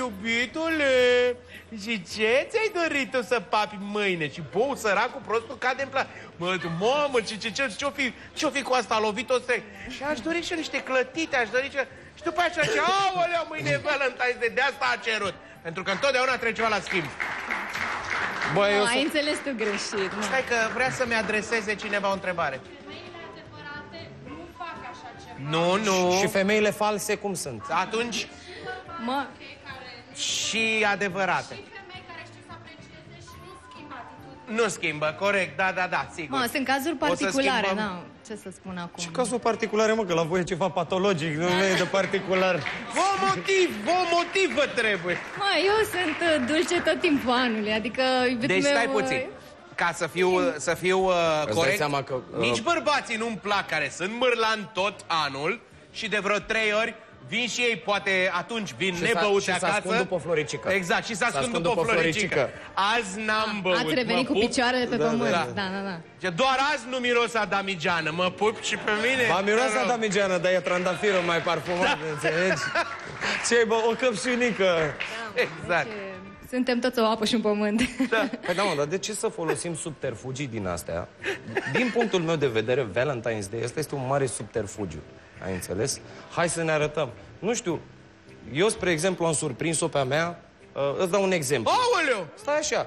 iubitule, și ce ți-ai dorit tu să papi mâine? Și bou, săracul, prostul, cade în plan. Mă, mamă, ce-o fi cu asta, a lovit-o strec. Și aș dori și niște clătite, aș dori și... Și după aceea, aoleu, mâine e Valentine's Day, de asta a cerut. Pentru că întotdeauna trebuie ceva la schimb. Bă, eu ai înțeles tu greșit. Stai că vrea să-mi adreseze cineva o întrebare. Nu fac așa ceva. Nu. Și femeile false cum sunt? Atunci... Mă... Și adevărate. Și femei care știu să aprecieze și nu schimbă atitudinea. Nu schimbă, corect, da, sigur. Mă, sunt cazuri particulare, da. Ce să spun acum? Ce cazuri particulare, mă, că la voi e ceva patologic, nu e de particular. Vă motiv vă trebuie. Mă, eu sunt dulce tot timpul anului, adică iubitul meu... Deci stai puțin. Ca să fiu corect, nici bărbații nu-mi plac care sunt mârlan tot anul și de vreo 3 ori vin și ei, poate atunci vin nebăuți acasă. Și s-ascund după floricică. Exact, și s-ascund după floricică. Azi n-am băut. Ați revenit cu picioarele pe pământ. Da. Doar azi nu miros a damigeană. Mă pup și pe mine. Ba, miros a damigeană, dar e trandafirul mai parfumat, înțelegi? Ce-i, bă, o căpșunică. Exact. Suntem toți o apă și un pământ. Da. Păi da, mă, dar de ce să folosim subterfugii din astea? Din punctul meu de vedere, Valentine's Day, ăsta este un mare subterfugiu. Ai înțeles? Hai să ne arătăm. Nu știu, eu, spre exemplu, am surprins-o pe-a mea. Îți dau un exemplu. Aoleu! Stai așa.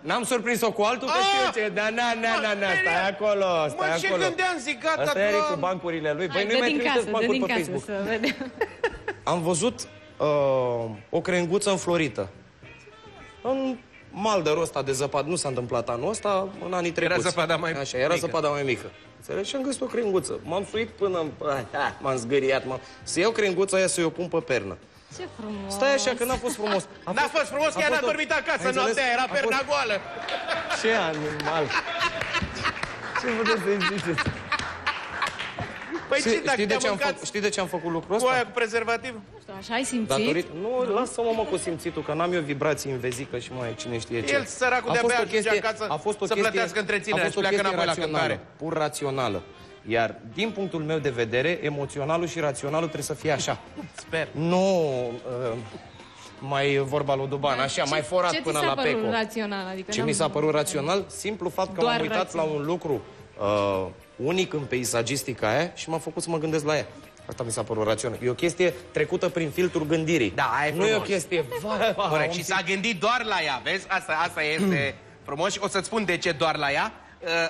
N-am surprins-o cu altul, că știu ce... Na, stai acolo, stai acolo. Mă, ce gândeam, zic, gata, asta e cu bancurile lui. Băi, nu-i mai trimiteți bancuri pe Facebook. Am văzut o crenguță înflorită. În maldărul ăsta de zăpadă. Nu s-a întâmplat anul ăsta, în anii trecuți. Era zăpada mai mică. Înțelegi? Și am găsit o crenguță. M-am suit până... M-am zgâriat. Să iau crenguța aia să-i o pun pe pernă. Ce frumos! Stai așa, că n-a fost frumos. N-a fost frumos, că ea n-a dormit acasă noaptea, era perna goală. Ce animal! Ce puteți să-i ziceți? Știi de ce am făcut lucrul ăsta? Cu aia, cu prezervativ. Nu știu, așa ai simțit? Nu, lasă-mă, mă, cu simțitul, că n-am eu vibrații în vezică și mai cine știe ce. El, săracul, de-abia ajunge acasă să plătească întreținerea și pleacă înapoi la cântare. Pur rațională. Iar, din punctul meu de vedere, emoționalul și raționalul trebuie să fie așa. Sper. Nu... mai vorba lui Duban, așa, mai forat până la peco. Ce mi s-a părut rațional? Simplu fapt că m-am uitat la un lucru unic în peisagistica aia și m-a făcut să mă gândesc la ea. Asta mi s-a părut rațional. E o chestie trecută prin filtrul gândirii. Da, aia e frumos. Nu e o chestie... Corect, și s-a gândit doar la ea, vezi? Asta este frumos și o să-ți spun de ce doar la ea.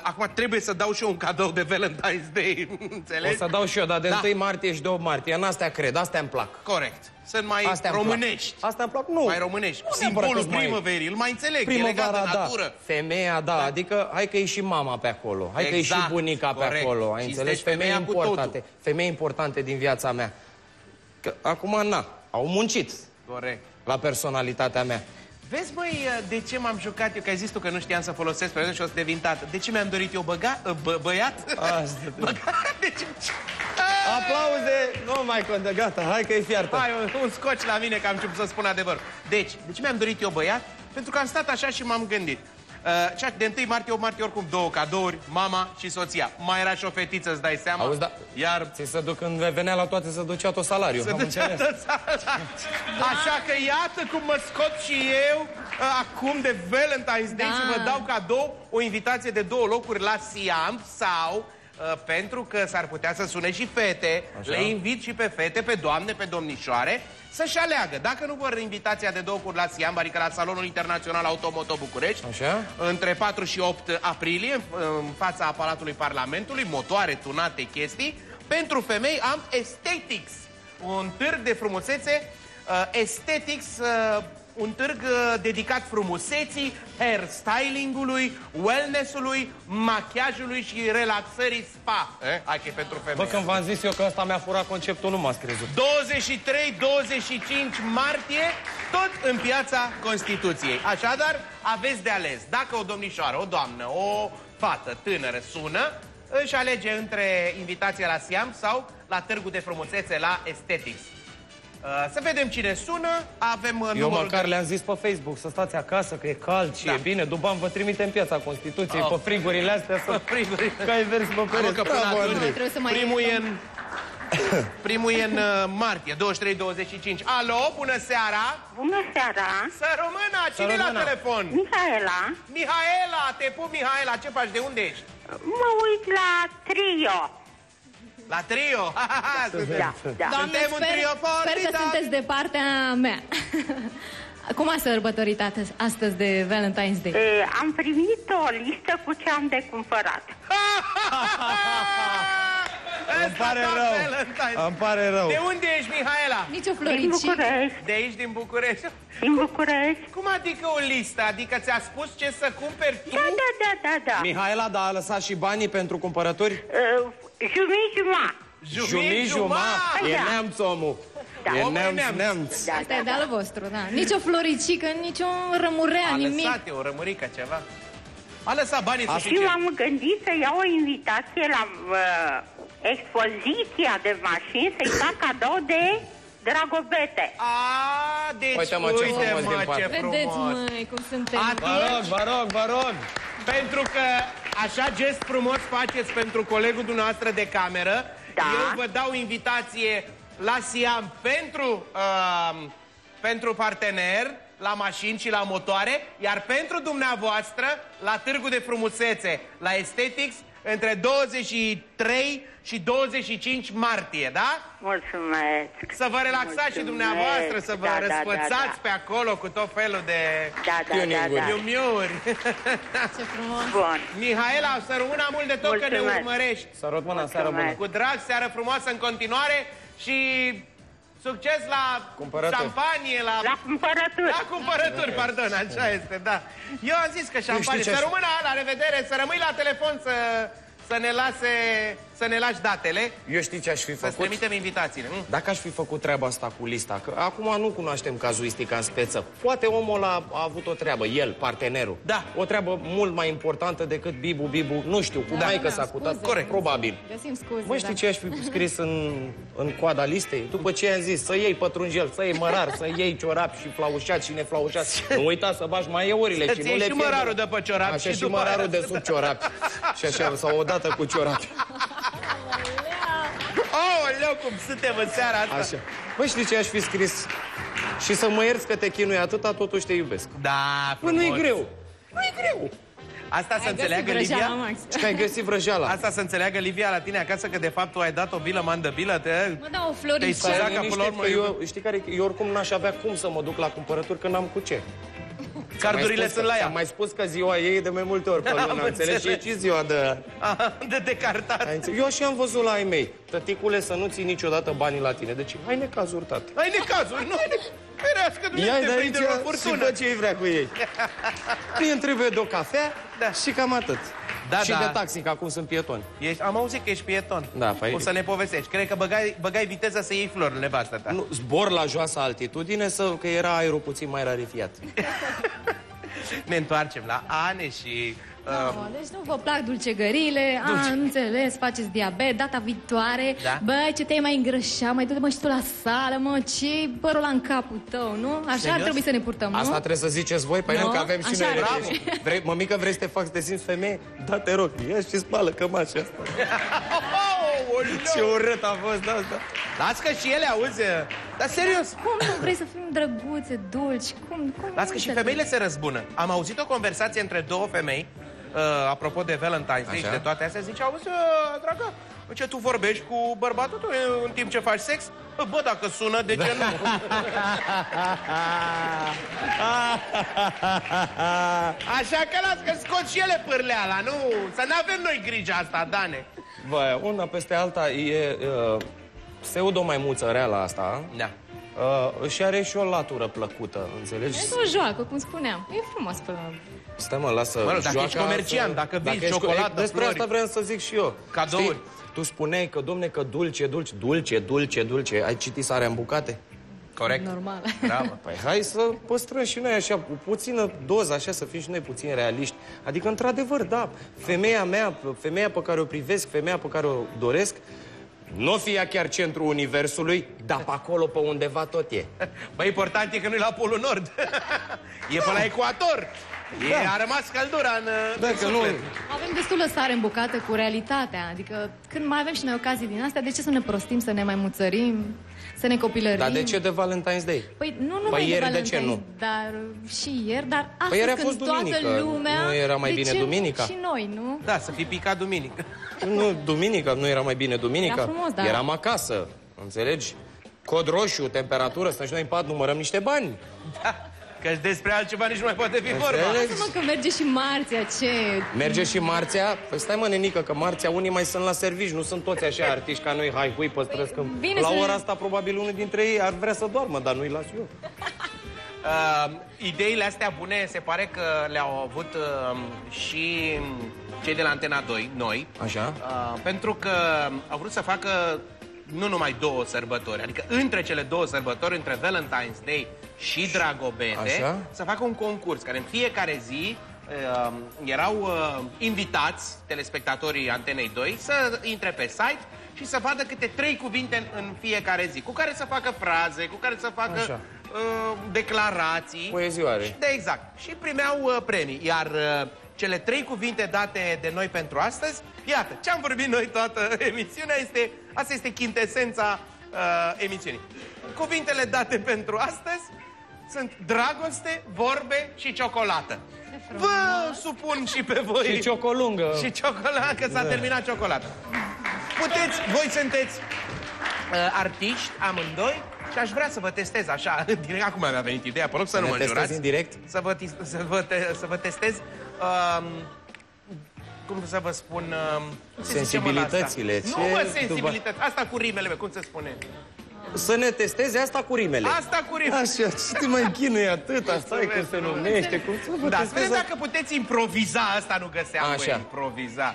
Acum trebuie să dau și eu un cadou de Valentine's Day, înțelegi? O să dau și eu, dar de 1 martie și 2 martie. În astea cred, astea îmi plac. Corect. Sunt mai românești. Astea îmi plac? Nu. Mai românești. Simbolul primăverii, îl mai înțeleg, e legat de natură. Femeia, da, adică hai că e și mama pe acolo, hai că e și bunica pe acolo, ai înțeles? Femei importante din viața mea. Că acum, na, au muncit. Corect. La personalitatea mea. Vezi, băi, de ce m-am jucat eu, că ai zis tu că nu știam să folosesc, pentru că o să devin tată. De ce mi-am dorit eu băiat? Aplauze! Nu mai contă, gata, hai că e fiartă. Hai, un scoci la mine că am început să spun adevărul. Deci, de ce mi-am dorit eu băiat? Pentru că am stat așa și m-am gândit. De 1 martie, 8 martie, oricum, două cadouri, mama și soția. Mai era și o fetiță, îți dai seama? Auzi, da, iar... ți se duc, când venea la toate, se ducea tot salariul. Se ducea tot salariul. Așa că iată cum mă scot și eu acum de Valentine's Day și vă dau cadou o invitație de 2 locuri la Siam sau... pentru că s-ar putea să sune și fete, așa, le invit și pe fete, pe doamne, pe domnișoare, să-și aleagă. Dacă nu vor invitația de 2 locuri la Siam, adică la Salonul Internațional Automoto București, așa, între 4 și 8 aprilie, în fața Palatului Parlamentului, motoare, tunate, chestii, pentru femei am Aesthetics, un târg de frumusețe, Aesthetics, un târg dedicat frumuseții, hairstyling-ului, wellness-ului, machiajului și relaxării spa. Hai că pentru femei. Bă, când v-am zis eu că ăsta mi-a furat conceptul, nu m-ați crezut. 23-25 martie, tot în piața Constituției. Așadar, aveți de ales. Dacă o domnișoară, o doamnă, o fată tânără sună, își alege între invitația la Siam sau la târgul de frumusețe la Aesthetics. Să vedem cine sună, avem... Eu măcar le-am zis pe Facebook să stați acasă, că e cald și e bine. Duban vă trimite în piața Constituției, pe frigurile astea, să... Că ai vers pe pereți. Primul e în martie, 23-25. Alo, bună seara! Bună seara! Să rămână! Cine la telefon? Mihaela. Mihaela, te pup, Mihaela, ce faci, de unde ești? Mă uit la Trio. La Trio! Suntem un trio formidabil! Sper că sunteți de partea mea. Cum a sărbătorit astăzi de Valentine's Day? Am primit o listă cu ce am de cumpărat. Îmi pare rău! Îmi pare rău! De unde ești, Mihaela? Nici o floricică. Din București. De aici, din București? Din București. Cum adică o listă? Adică ți-a spus ce să cumperi tu? Da. Mihaela, dar a lăsat și banii pentru cumpărături? Jumii-juma? E neamț, omul. E neamț. Asta e de-al vostru, da. Nici o floricică, nici o rămurea, nimic. A lăsat o rămurică, ceva. A lăsat banii suficient. Și m-am gândit să iau o invitație la expoziția de mașini, să-i fac cadou de Dragobete. Aaaa, deci uite-mă ce frumos. Vedeți, măi, cum suntem. Vă rog. Pentru că așa gest frumos faceți pentru colegul dumneavoastră de cameră. Da. Eu vă dau invitație la Siam pentru partener, la mașini și la motoare, iar pentru dumneavoastră la târgul de frumusețe, la Aesthetics, între 23 și 25 martie, da? Mulțumesc! Să vă relaxați și dumneavoastră, să vă răsfățați pe acolo cu tot felul de... Miumiuri! Ce frumos! Bun! Mihaela, să rămână mult de tot, că ne urmărești! Să rămână seară bună! Cu drag, seară frumoasă în continuare și... succes la șampanie, la cumpărături. La cumpărături, pardon, așa este, da. Eu am zis că șampanie. Să rămână, la revedere, să rămâi la telefon să ne lași datele. Eu știi ce aș fi făcut? Să-ți trimitem invitațiile. Dacă aș fi făcut treaba asta cu lista, că acum nu cunoaștem cazuistica în speță. Poate omul a avut o treabă, el, partenerul. Da. O treabă mult mai importantă decât bibu, nu știu, cu maică s-a cutat. Corect. Probabil. Găsim scuze. Mă, știi ce aș fi scris în coada listei? După ce am zis, să iei pătrunjel, să iei mărar, să iei ciorap și flaușat și neflaușat. Nu uita să bagi mai eurile și nu le și mărarul de pe ciorap și mărarul de sub ciorap. Și așa, sau odată cu ciorap. Aoleu, cum suntem în seara asta! Păi știi ce aș fi scris? Și să mă ierți că te chinui atâta, totuși te iubesc. Da, frumos! Nu-i greu! Nu-i greu! Asta să înțeleagă Livia? Că ai găsit vrăjeala. Asta să înțeleagă Livia la tine acasă, că de fapt tu ai dat o bilă, mandă bilă. Mă, da, o floriță. Știi care? Eu oricum n-aș avea cum să mă duc la cumpărături, că n-am cu ce. Cardurile sunt la ea. Am mai spus că ziua ei e de mai multe ori pe lună, înțelegi? Și e ziua de... de decartat. Eu și am văzut la ai mei. Tăticule, să nu ții niciodată banii la tine. Deci ai necazuri, tată. Ai necazuri, nu? Ferească, Dumnezeu, te vrei de la furtună. Ia de aici și fă ce-i vrea cu ei. Îi întrebe de o cafea și cam atât. Și de taxi, că acum sunt pieton. Am auzit că ești pieton. O să ne povestești. Cred că băgai viteza să iei flori, nevastă ta. Zbor la joasă altitudine, că era aerul puțin mai rarefiat. Ne întoarcem la Anes și... deci nu vă plac dulcegările, am înțeles, faceți diabet, data viitoare, băi, ce te-ai mai îngrășat, mai du-te, mă, și tu la sală, mă, ce părul ăla în capul tău, nu? Așa ar trebui să ne purtăm, nu? Asta trebuie să ziceți voi, păi nu, că avem și noi regreși. Mămică, vrei să te faci să te simți femeie? Da, te rog, ia și spală cămașa asta. Ce urât a fost asta. Lasă că și ele, auzi, dar serios. Cum nu vrei să fim drăguțe, dulci, cum? Lasă că și femeile se răzbună. Am auzit o conversație între două femei, apropo de Valentine's Day și de toate astea, zice, auzi, dragă, ce tu vorbești cu bărbatul tău în timp ce faci sex? Bă, dacă sună, de ce nu? Așa că lasă că scot și ele pârleala, nu? Să n-avem noi grija asta, Dane. Bă, una peste alta e... pseudo-maimuță reală asta, și are și o latură plăcută, înțelegi? O joacă, cum spuneam. E frumos până... Stai, mă, lasă, joacă... Dacă ești comerciant, dacă vii ciocolată, despre asta vreau să zic și eu. Cadouri. Tu spuneai că, domne, că dulce, dulce, dulce, dulce, dulce. Ai citit Sarea în bucate? Corect. Normal. Bravo. Păi hai să păstrăm și noi așa, cu puțină doză, așa, să fim și noi puțin realiști. Adică, într-adevăr, da, femeia mea, femeia pe care o privesc, femeia pe care o doresc, nu fi ea chiar centrul universului, dar pe acolo, pe undeva, tot e. Băi, important e că nu-i la Polul Nord. E pe la ecuator. A rămas căldura în... Avem destulă sare în bucată cu realitatea. Adică, când mai avem și noi ocazii din astea, de ce să ne prostim, să ne mai muțărim, să ne copilărim? Dar de ce de Valentine's Day? Păi nu numai de Valentine's, dar și ieri, dar astăzi când toată lumea... Nu era mai bine duminica? Și noi, nu? Da, să fi picat duminică. Nu, duminica, nu era mai bine duminica? Era frumos, da. Eram acasă, înțelegi? Cod roșu, temperatură, stăm și noi în pat, numărăm niște bani. Da. Că despre altceva nici nu mai poate fi vorba. Lasă-mă că merge și marțea, ce... Merge și marțea? Păi stai, mă, nenică, că marțea unii mai sunt la servici, nu sunt toți așa artiști ca noi, hai, hui, păstrăsc. La ora asta, probabil, unul dintre ei ar vrea să doarmă, dar nu-i las eu. Ideile astea bune, se pare că le-au avut și cei de la Antena 2, noi. Așa. Pentru că au vrut să facă nu numai două sărbători, adică între cele două sărbători, între Valentine's Day și Dragobete, să facă un concurs, care în fiecare zi erau invitați telespectatorii Antenei 2 să intre pe site și să vadă câte 3 cuvinte în fiecare zi, cu care să facă fraze, cu care să facă declarații. Poezioare. Da, exact. Și primeau premii, iar... Cele 3 cuvinte date de noi pentru astăzi, iată, ce-am vorbit noi toată emisiunea, este, asta este chintesența emisiunii. Cuvintele date pentru astăzi sunt dragoste, vorbe și ciocolată. Vă supun și pe voi. Și ciocolungă. Și ciocolată, că s-a terminat ciocolată. Puteți, voi sunteți artiști amândoi. Și aș vrea să vă testez așa, direct, acum mi-a venit ideea, pe loc să nu mă înjurați. În direct? Să vă testez, cum să vă spun, sensibilitățile. Nu mă, sensibilități, asta cu rimele, cum se spune? Să ne testeze asta cu rimele. Asta cu rimele. Așa, și te mai chinui atât, asta e cum se numește, cum să vă testez. Da, să vedem dacă puteți improviza, asta nu găseam, băi, improviza.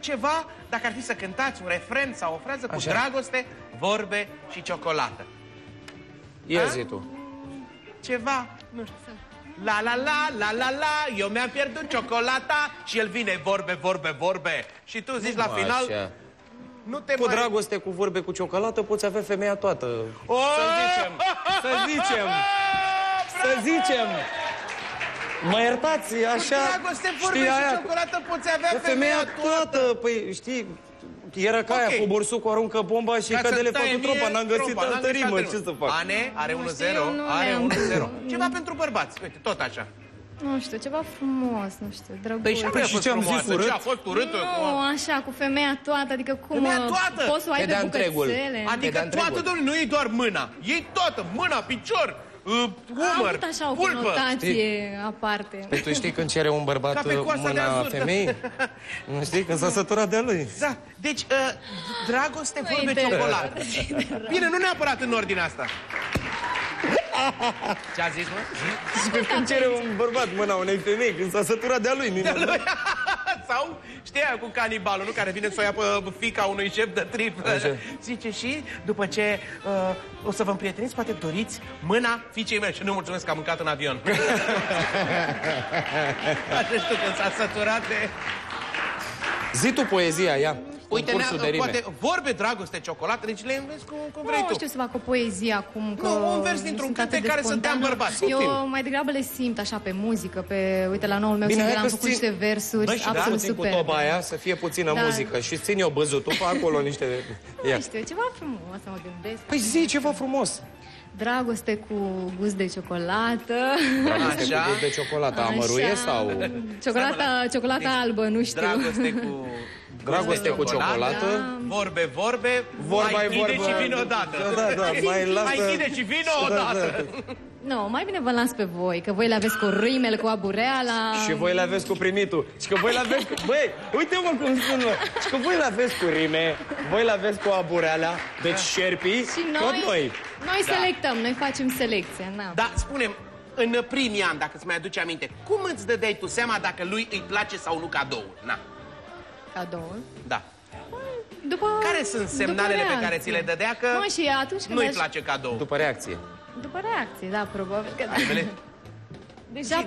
Ceva, dacă ar fi să cântați un refren sau o frază cu dragoste, vorbe și ciocolată. Ia zi tu. Ceva, nu știu. La la la, la la la, eu mi-am pierdut ciocolata și el vine vorbe, vorbe, vorbe. Și tu zici la final... Cu dragoste, cu vorbe, cu ciocolată poți avea femeia toată. Să zicem. Mă iertați, așa... Cu dragoste, vorbe și ciocolată poți avea femeia toată. Păi, știi... Era ca aia, cu borsucul aruncă bomba și cădele fac tropa, n-am găsit altă rimă, ce să fac? Ane are 1-0, are 1-0. Ceva pentru bărbați, uite, tot așa. Nu știu, ceva frumos, nu știu, drăguț. Păi și ce-am zis, urât? Nu, așa, cu femeia toată, adică cum poți să o ai pe bucățele. Adică toată, domnule, nu e doar mâna, e toată, mâna, picior, umăr, pulpă. Aparte. Păi tu știi când cere un bărbat mâna femeii? Nu știi? Când s-a săturat de lui. Da. Deci, dragoste, vorbe, ciocolată. Bine, nu neapărat în ordinea asta. Ce a zis, mă? Zici când cere un bărbat mâna unei femei, când s-a săturat de-a lui. Sau, știi aia cu canibalul, nu? Care vine să o ia pe fica unui șef de trip. Zice și, după ce o să vă împrieteniți, poate doriți mâna fiicei mele. Și nu mulțumesc că am mâncat în avion. Așa știu când s-a săturat de... Zi tu poezia, ia. Uite, poate vorbe, dragoste, ciocolată, deci le înveți cum vrei tu. Nu știu să fac o poezie acum, că nu, un vers dintr-un cântec care sunteam bărbați. Eu mai degrabă le simt așa pe muzică, pe, uite, la noul meu singur am făcut niște versuri absolut super. Băi, și da, cu toba aia, să fie puțină muzică și ține o băzutul pe acolo niște... Nu știu, ceva frumos să mă gândesc. Păi zi, ceva frumos. Dragoste cu gust de ciocolată. Dragoste cu gust de ciocolată, amăruie sau... Ciocolata albă, nu știu. Dragoste cu ciocolată, vorbe, vorbe, mai chide și vin odată. Mai chide și vin odată. Nu, mai bine vă las pe voi, că voi le aveți cu râimele, cu abureala. Și voi le aveți cu primitul. Și că voi le aveți cu... Băi, uite-mă cum spun, mă. Și că voi le aveți cu rime, voi le aveți cu abureala, deci șerpii, tot noi. Noi selectăm, noi facem selecție, na. Da, spunem. În primii ani, dacă îți mai aduce aminte, cum îți dădeai tu seama dacă lui îi place sau nu cadoul? Na. Cadoul? Da. Care sunt semnalele pe care ți le dădea că nu-i place cadoul? După reacție. După reacție, da, probabil că da. Deja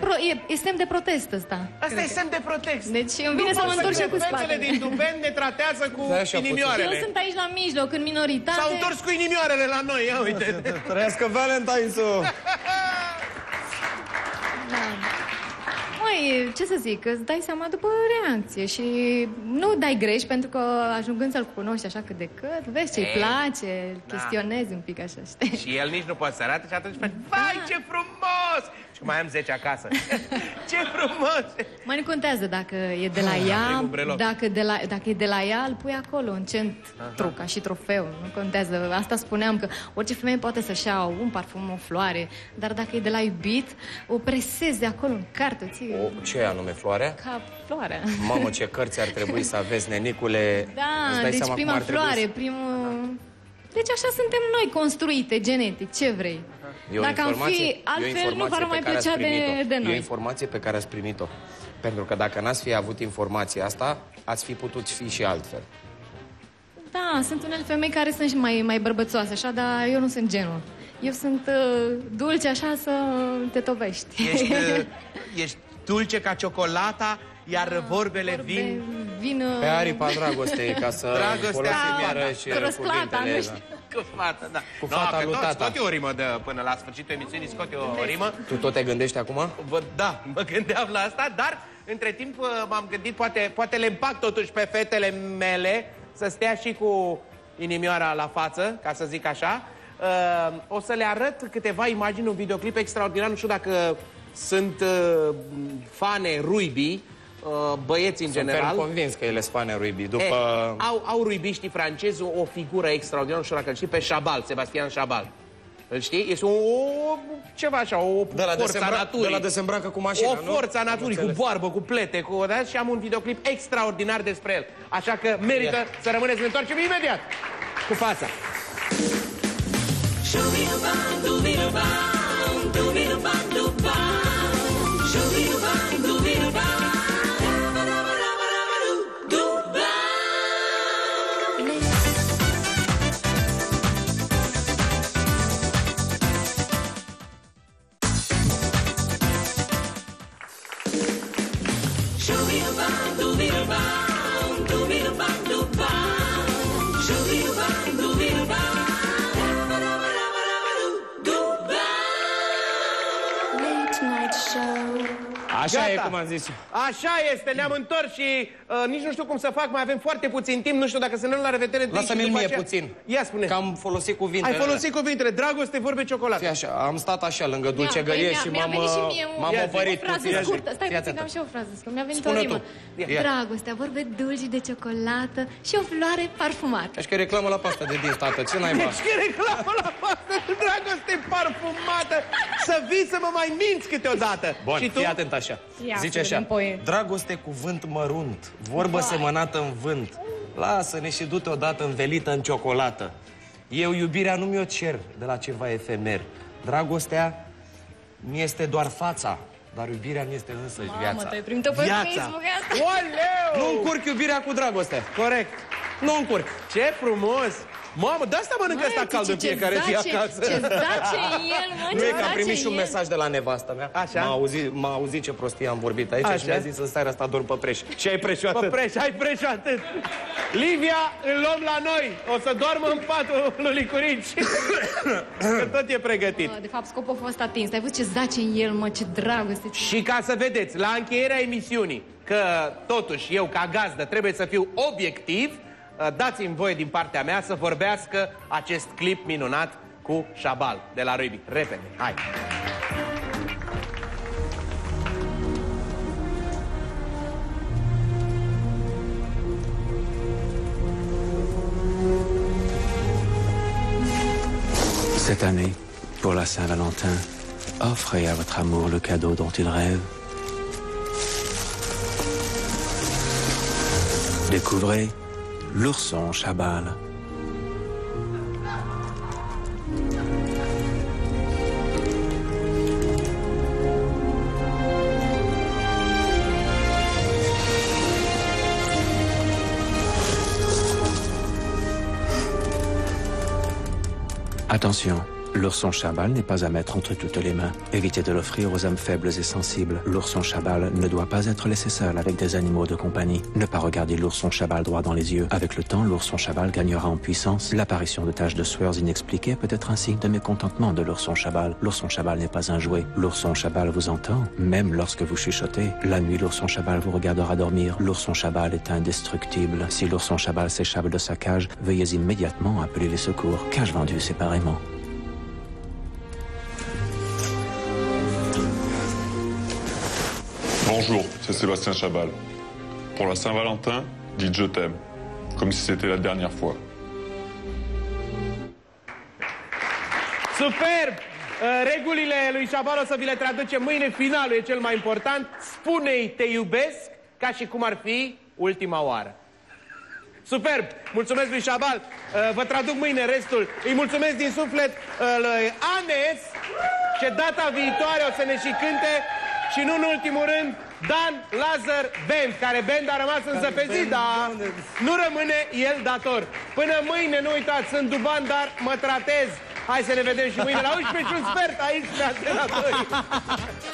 e semn de protest ăsta. Asta e semn de protest. Deci îmi vine să mă întorc și cu spatele. Din Duban ne tratează cu inimioarele. Eu sunt aici la mijloc, în minoritate. S-au întors cu inimioarele la noi, ia uite. Trăiască Valentine's-ul! Măi, ce să zic, îți dai seama după reacție și nu dai greș, pentru că ajungând să-l cunoști așa cât de cât, vezi ce-i place, îl chestionezi un pic așa, știi? Și el nici nu poate să arate și atunci faci, vai, ce frumos! Și mai am 10 acasă. Ce frumos! Mă, nu contează dacă e de la ea, dacă e de la ea, îl pui acolo, în centru, ca și trofeu, nu contează. Asta spuneam, că orice femeie poate să-și ia un parfum, o floare, dar dacă e de la iubit, o presezi de acolo în carte, ții... Ce anume, floarea? Ca floarea. Mamă, ce cărți ar trebui să aveți, nenicule! Da, deci prima floare, primul... Deci așa suntem noi construite, genetic, ce vrei. Dacă am fi altfel, nu v-ar mai plăcea de noi. E o informație pe care ați primit-o. Pentru că dacă n-ați fi avut informația asta, ați fi putut fi și altfel. Da, sunt unele femei care sunt și mai bărbățoase, așa, dar eu nu sunt genul. Eu sunt dulce, așa, să te tovești. Ești dulce ca ciocolata, iar vorbele vin... Pe aripa dragostei, ca să folosim iară și cuvintele. Cu fata, da. Cu fata lui tata. Scoate o rimă până la sfârșitul emisiunii, scoate o rimă. Tu tot te gândești acum? Da, mă gândeam la asta, dar între timp m-am gândit, poate le împac totuși pe fetele mele să stea și cu inimioara la față, ca să zic așa. O să le arăt câteva imagini, un videoclip extraordinar, nu știu dacă sunt fane ruibii, băieți în general. Sunt convins că ele spane ruibii. Au ruibiștii francezi o figură extraordinară, nu știu dacă îl știi, pe Chabal, Sebastian Chabal. Îl știi? Este ceva așa, o forță a naturii. De la desembracă cu mașina, nu? O forță a naturii, cu boarbă, cu plete, cu odată, și am un videoclip extraordinar despre el. Așa că merită să rămâneți, ne întoarcem imediat cu fața. Așa e, cum am zis eu. Așa este, ne-am întors și nici nu știu cum să fac, mai avem foarte puțin timp, nu știu dacă să ne luăm la revedere. Lasă-mi mie puțin. Ia spune. Că am folosit cuvintele. Ai folosit cuvintele, dragoste, vorbe, ciocolată. Fii așa, am stat așa lângă dulcegărie și m-am opărit. O frază scurtă, stai puțin, am și o frază scurtă, mi-a venit o rimă. Dragostea, vorbe dulci de ciocolată și o floare parfumată. Deci că reclamă la pasta de din, tată, ce n-ai mai? Deci că reclamă la pasta de dragoste parfumată, să vii să mă mai minți câteodată. Bun, fii atent așa. Zice așa, dragoste cuvânt mărunt, vorbă semănată în vânt. Lasă-ne și du-te odată învelită în ciocolată. Eu iubirea nu mi-o cer de la ceva efemer. Dragostea mi este doar fața, dar iubirea mi este însăși viața. Mamă, te-ai primit-o pe Facebook asta? Oleu! Nu încurc iubirea cu dragoste. Corect. Nu încurc. Ce frumos! Mamă, de asta mănâncă asta caldă fiecare zi acasă. Ce zace el, mă, nu e că am primit și un mesaj de la nevasta mea. Așa? M-a auzit ce prostie am vorbit aici. Așa? Și mi-a zis în seara asta dorm pe preș. Și ai preșul atât. Pe preș, ai preșul atât. Livia, îl luăm la noi. O să doarmă în patul lui Licurici. Că tot e pregătit. De fapt, scopul a fost atins. Ai văzut ce zace el, mă, ce dragoste. Și ca să vedeți, la încheierea emisiunii, că totuși eu, ca gazdă, trebuie să fiu obiectiv, dați-mi voie din partea mea să vorbească acest clip minunat cu Chabal de la Ruby. Repede, hai! Cette année, pour la Saint-Valentin, offrez à votre amour le cadeau dont il rêve. Découvrez l'ourson Chabal. Attention, l'ourson Chabal n'est pas à mettre entre toutes les mains. Évitez de l'offrir aux âmes faibles et sensibles. L'ourson Chabal ne doit pas être laissé seul avec des animaux de compagnie. Ne pas regarder l'ourson Chabal droit dans les yeux. Avec le temps, l'ourson Chabal gagnera en puissance. L'apparition de taches de sueur inexpliquées peut être un signe de mécontentement de l'ourson Chabal. L'ourson Chabal n'est pas un jouet. L'ourson Chabal vous entend, même lorsque vous chuchotez. La nuit, l'ourson Chabal vous regardera dormir. L'ourson Chabal est indestructible. Si l'ourson Chabal s'échappe de sa cage, veuillez immédiatement appeler les secours. Cage vendue séparément. Bonjour, c'est Sébastien Chabal. Pour la Saint-Valentin, dites je t'aime, comme si c'était la dernière fois. Superb! Regulile lui Chabal o să vi le traducem mâine, finalul e cel mai important. Spune-i te iubesc, ca și cum ar fi ultima oară. Superb! Mulțumesc lui Chabal, vă traduc mâine restul. Îi mulțumesc din suflet lui Anes, ce data viitoare o să ne și cânte. Și nu în ultimul rând, Dan Lazar Band, care band a rămas înzăpezit, dar nu rămâne el dator. Până mâine, nu uitați, sunt Duban, dar mă tratez. Hai să ne vedem și mâine la 11:15 aici pe Antena 2.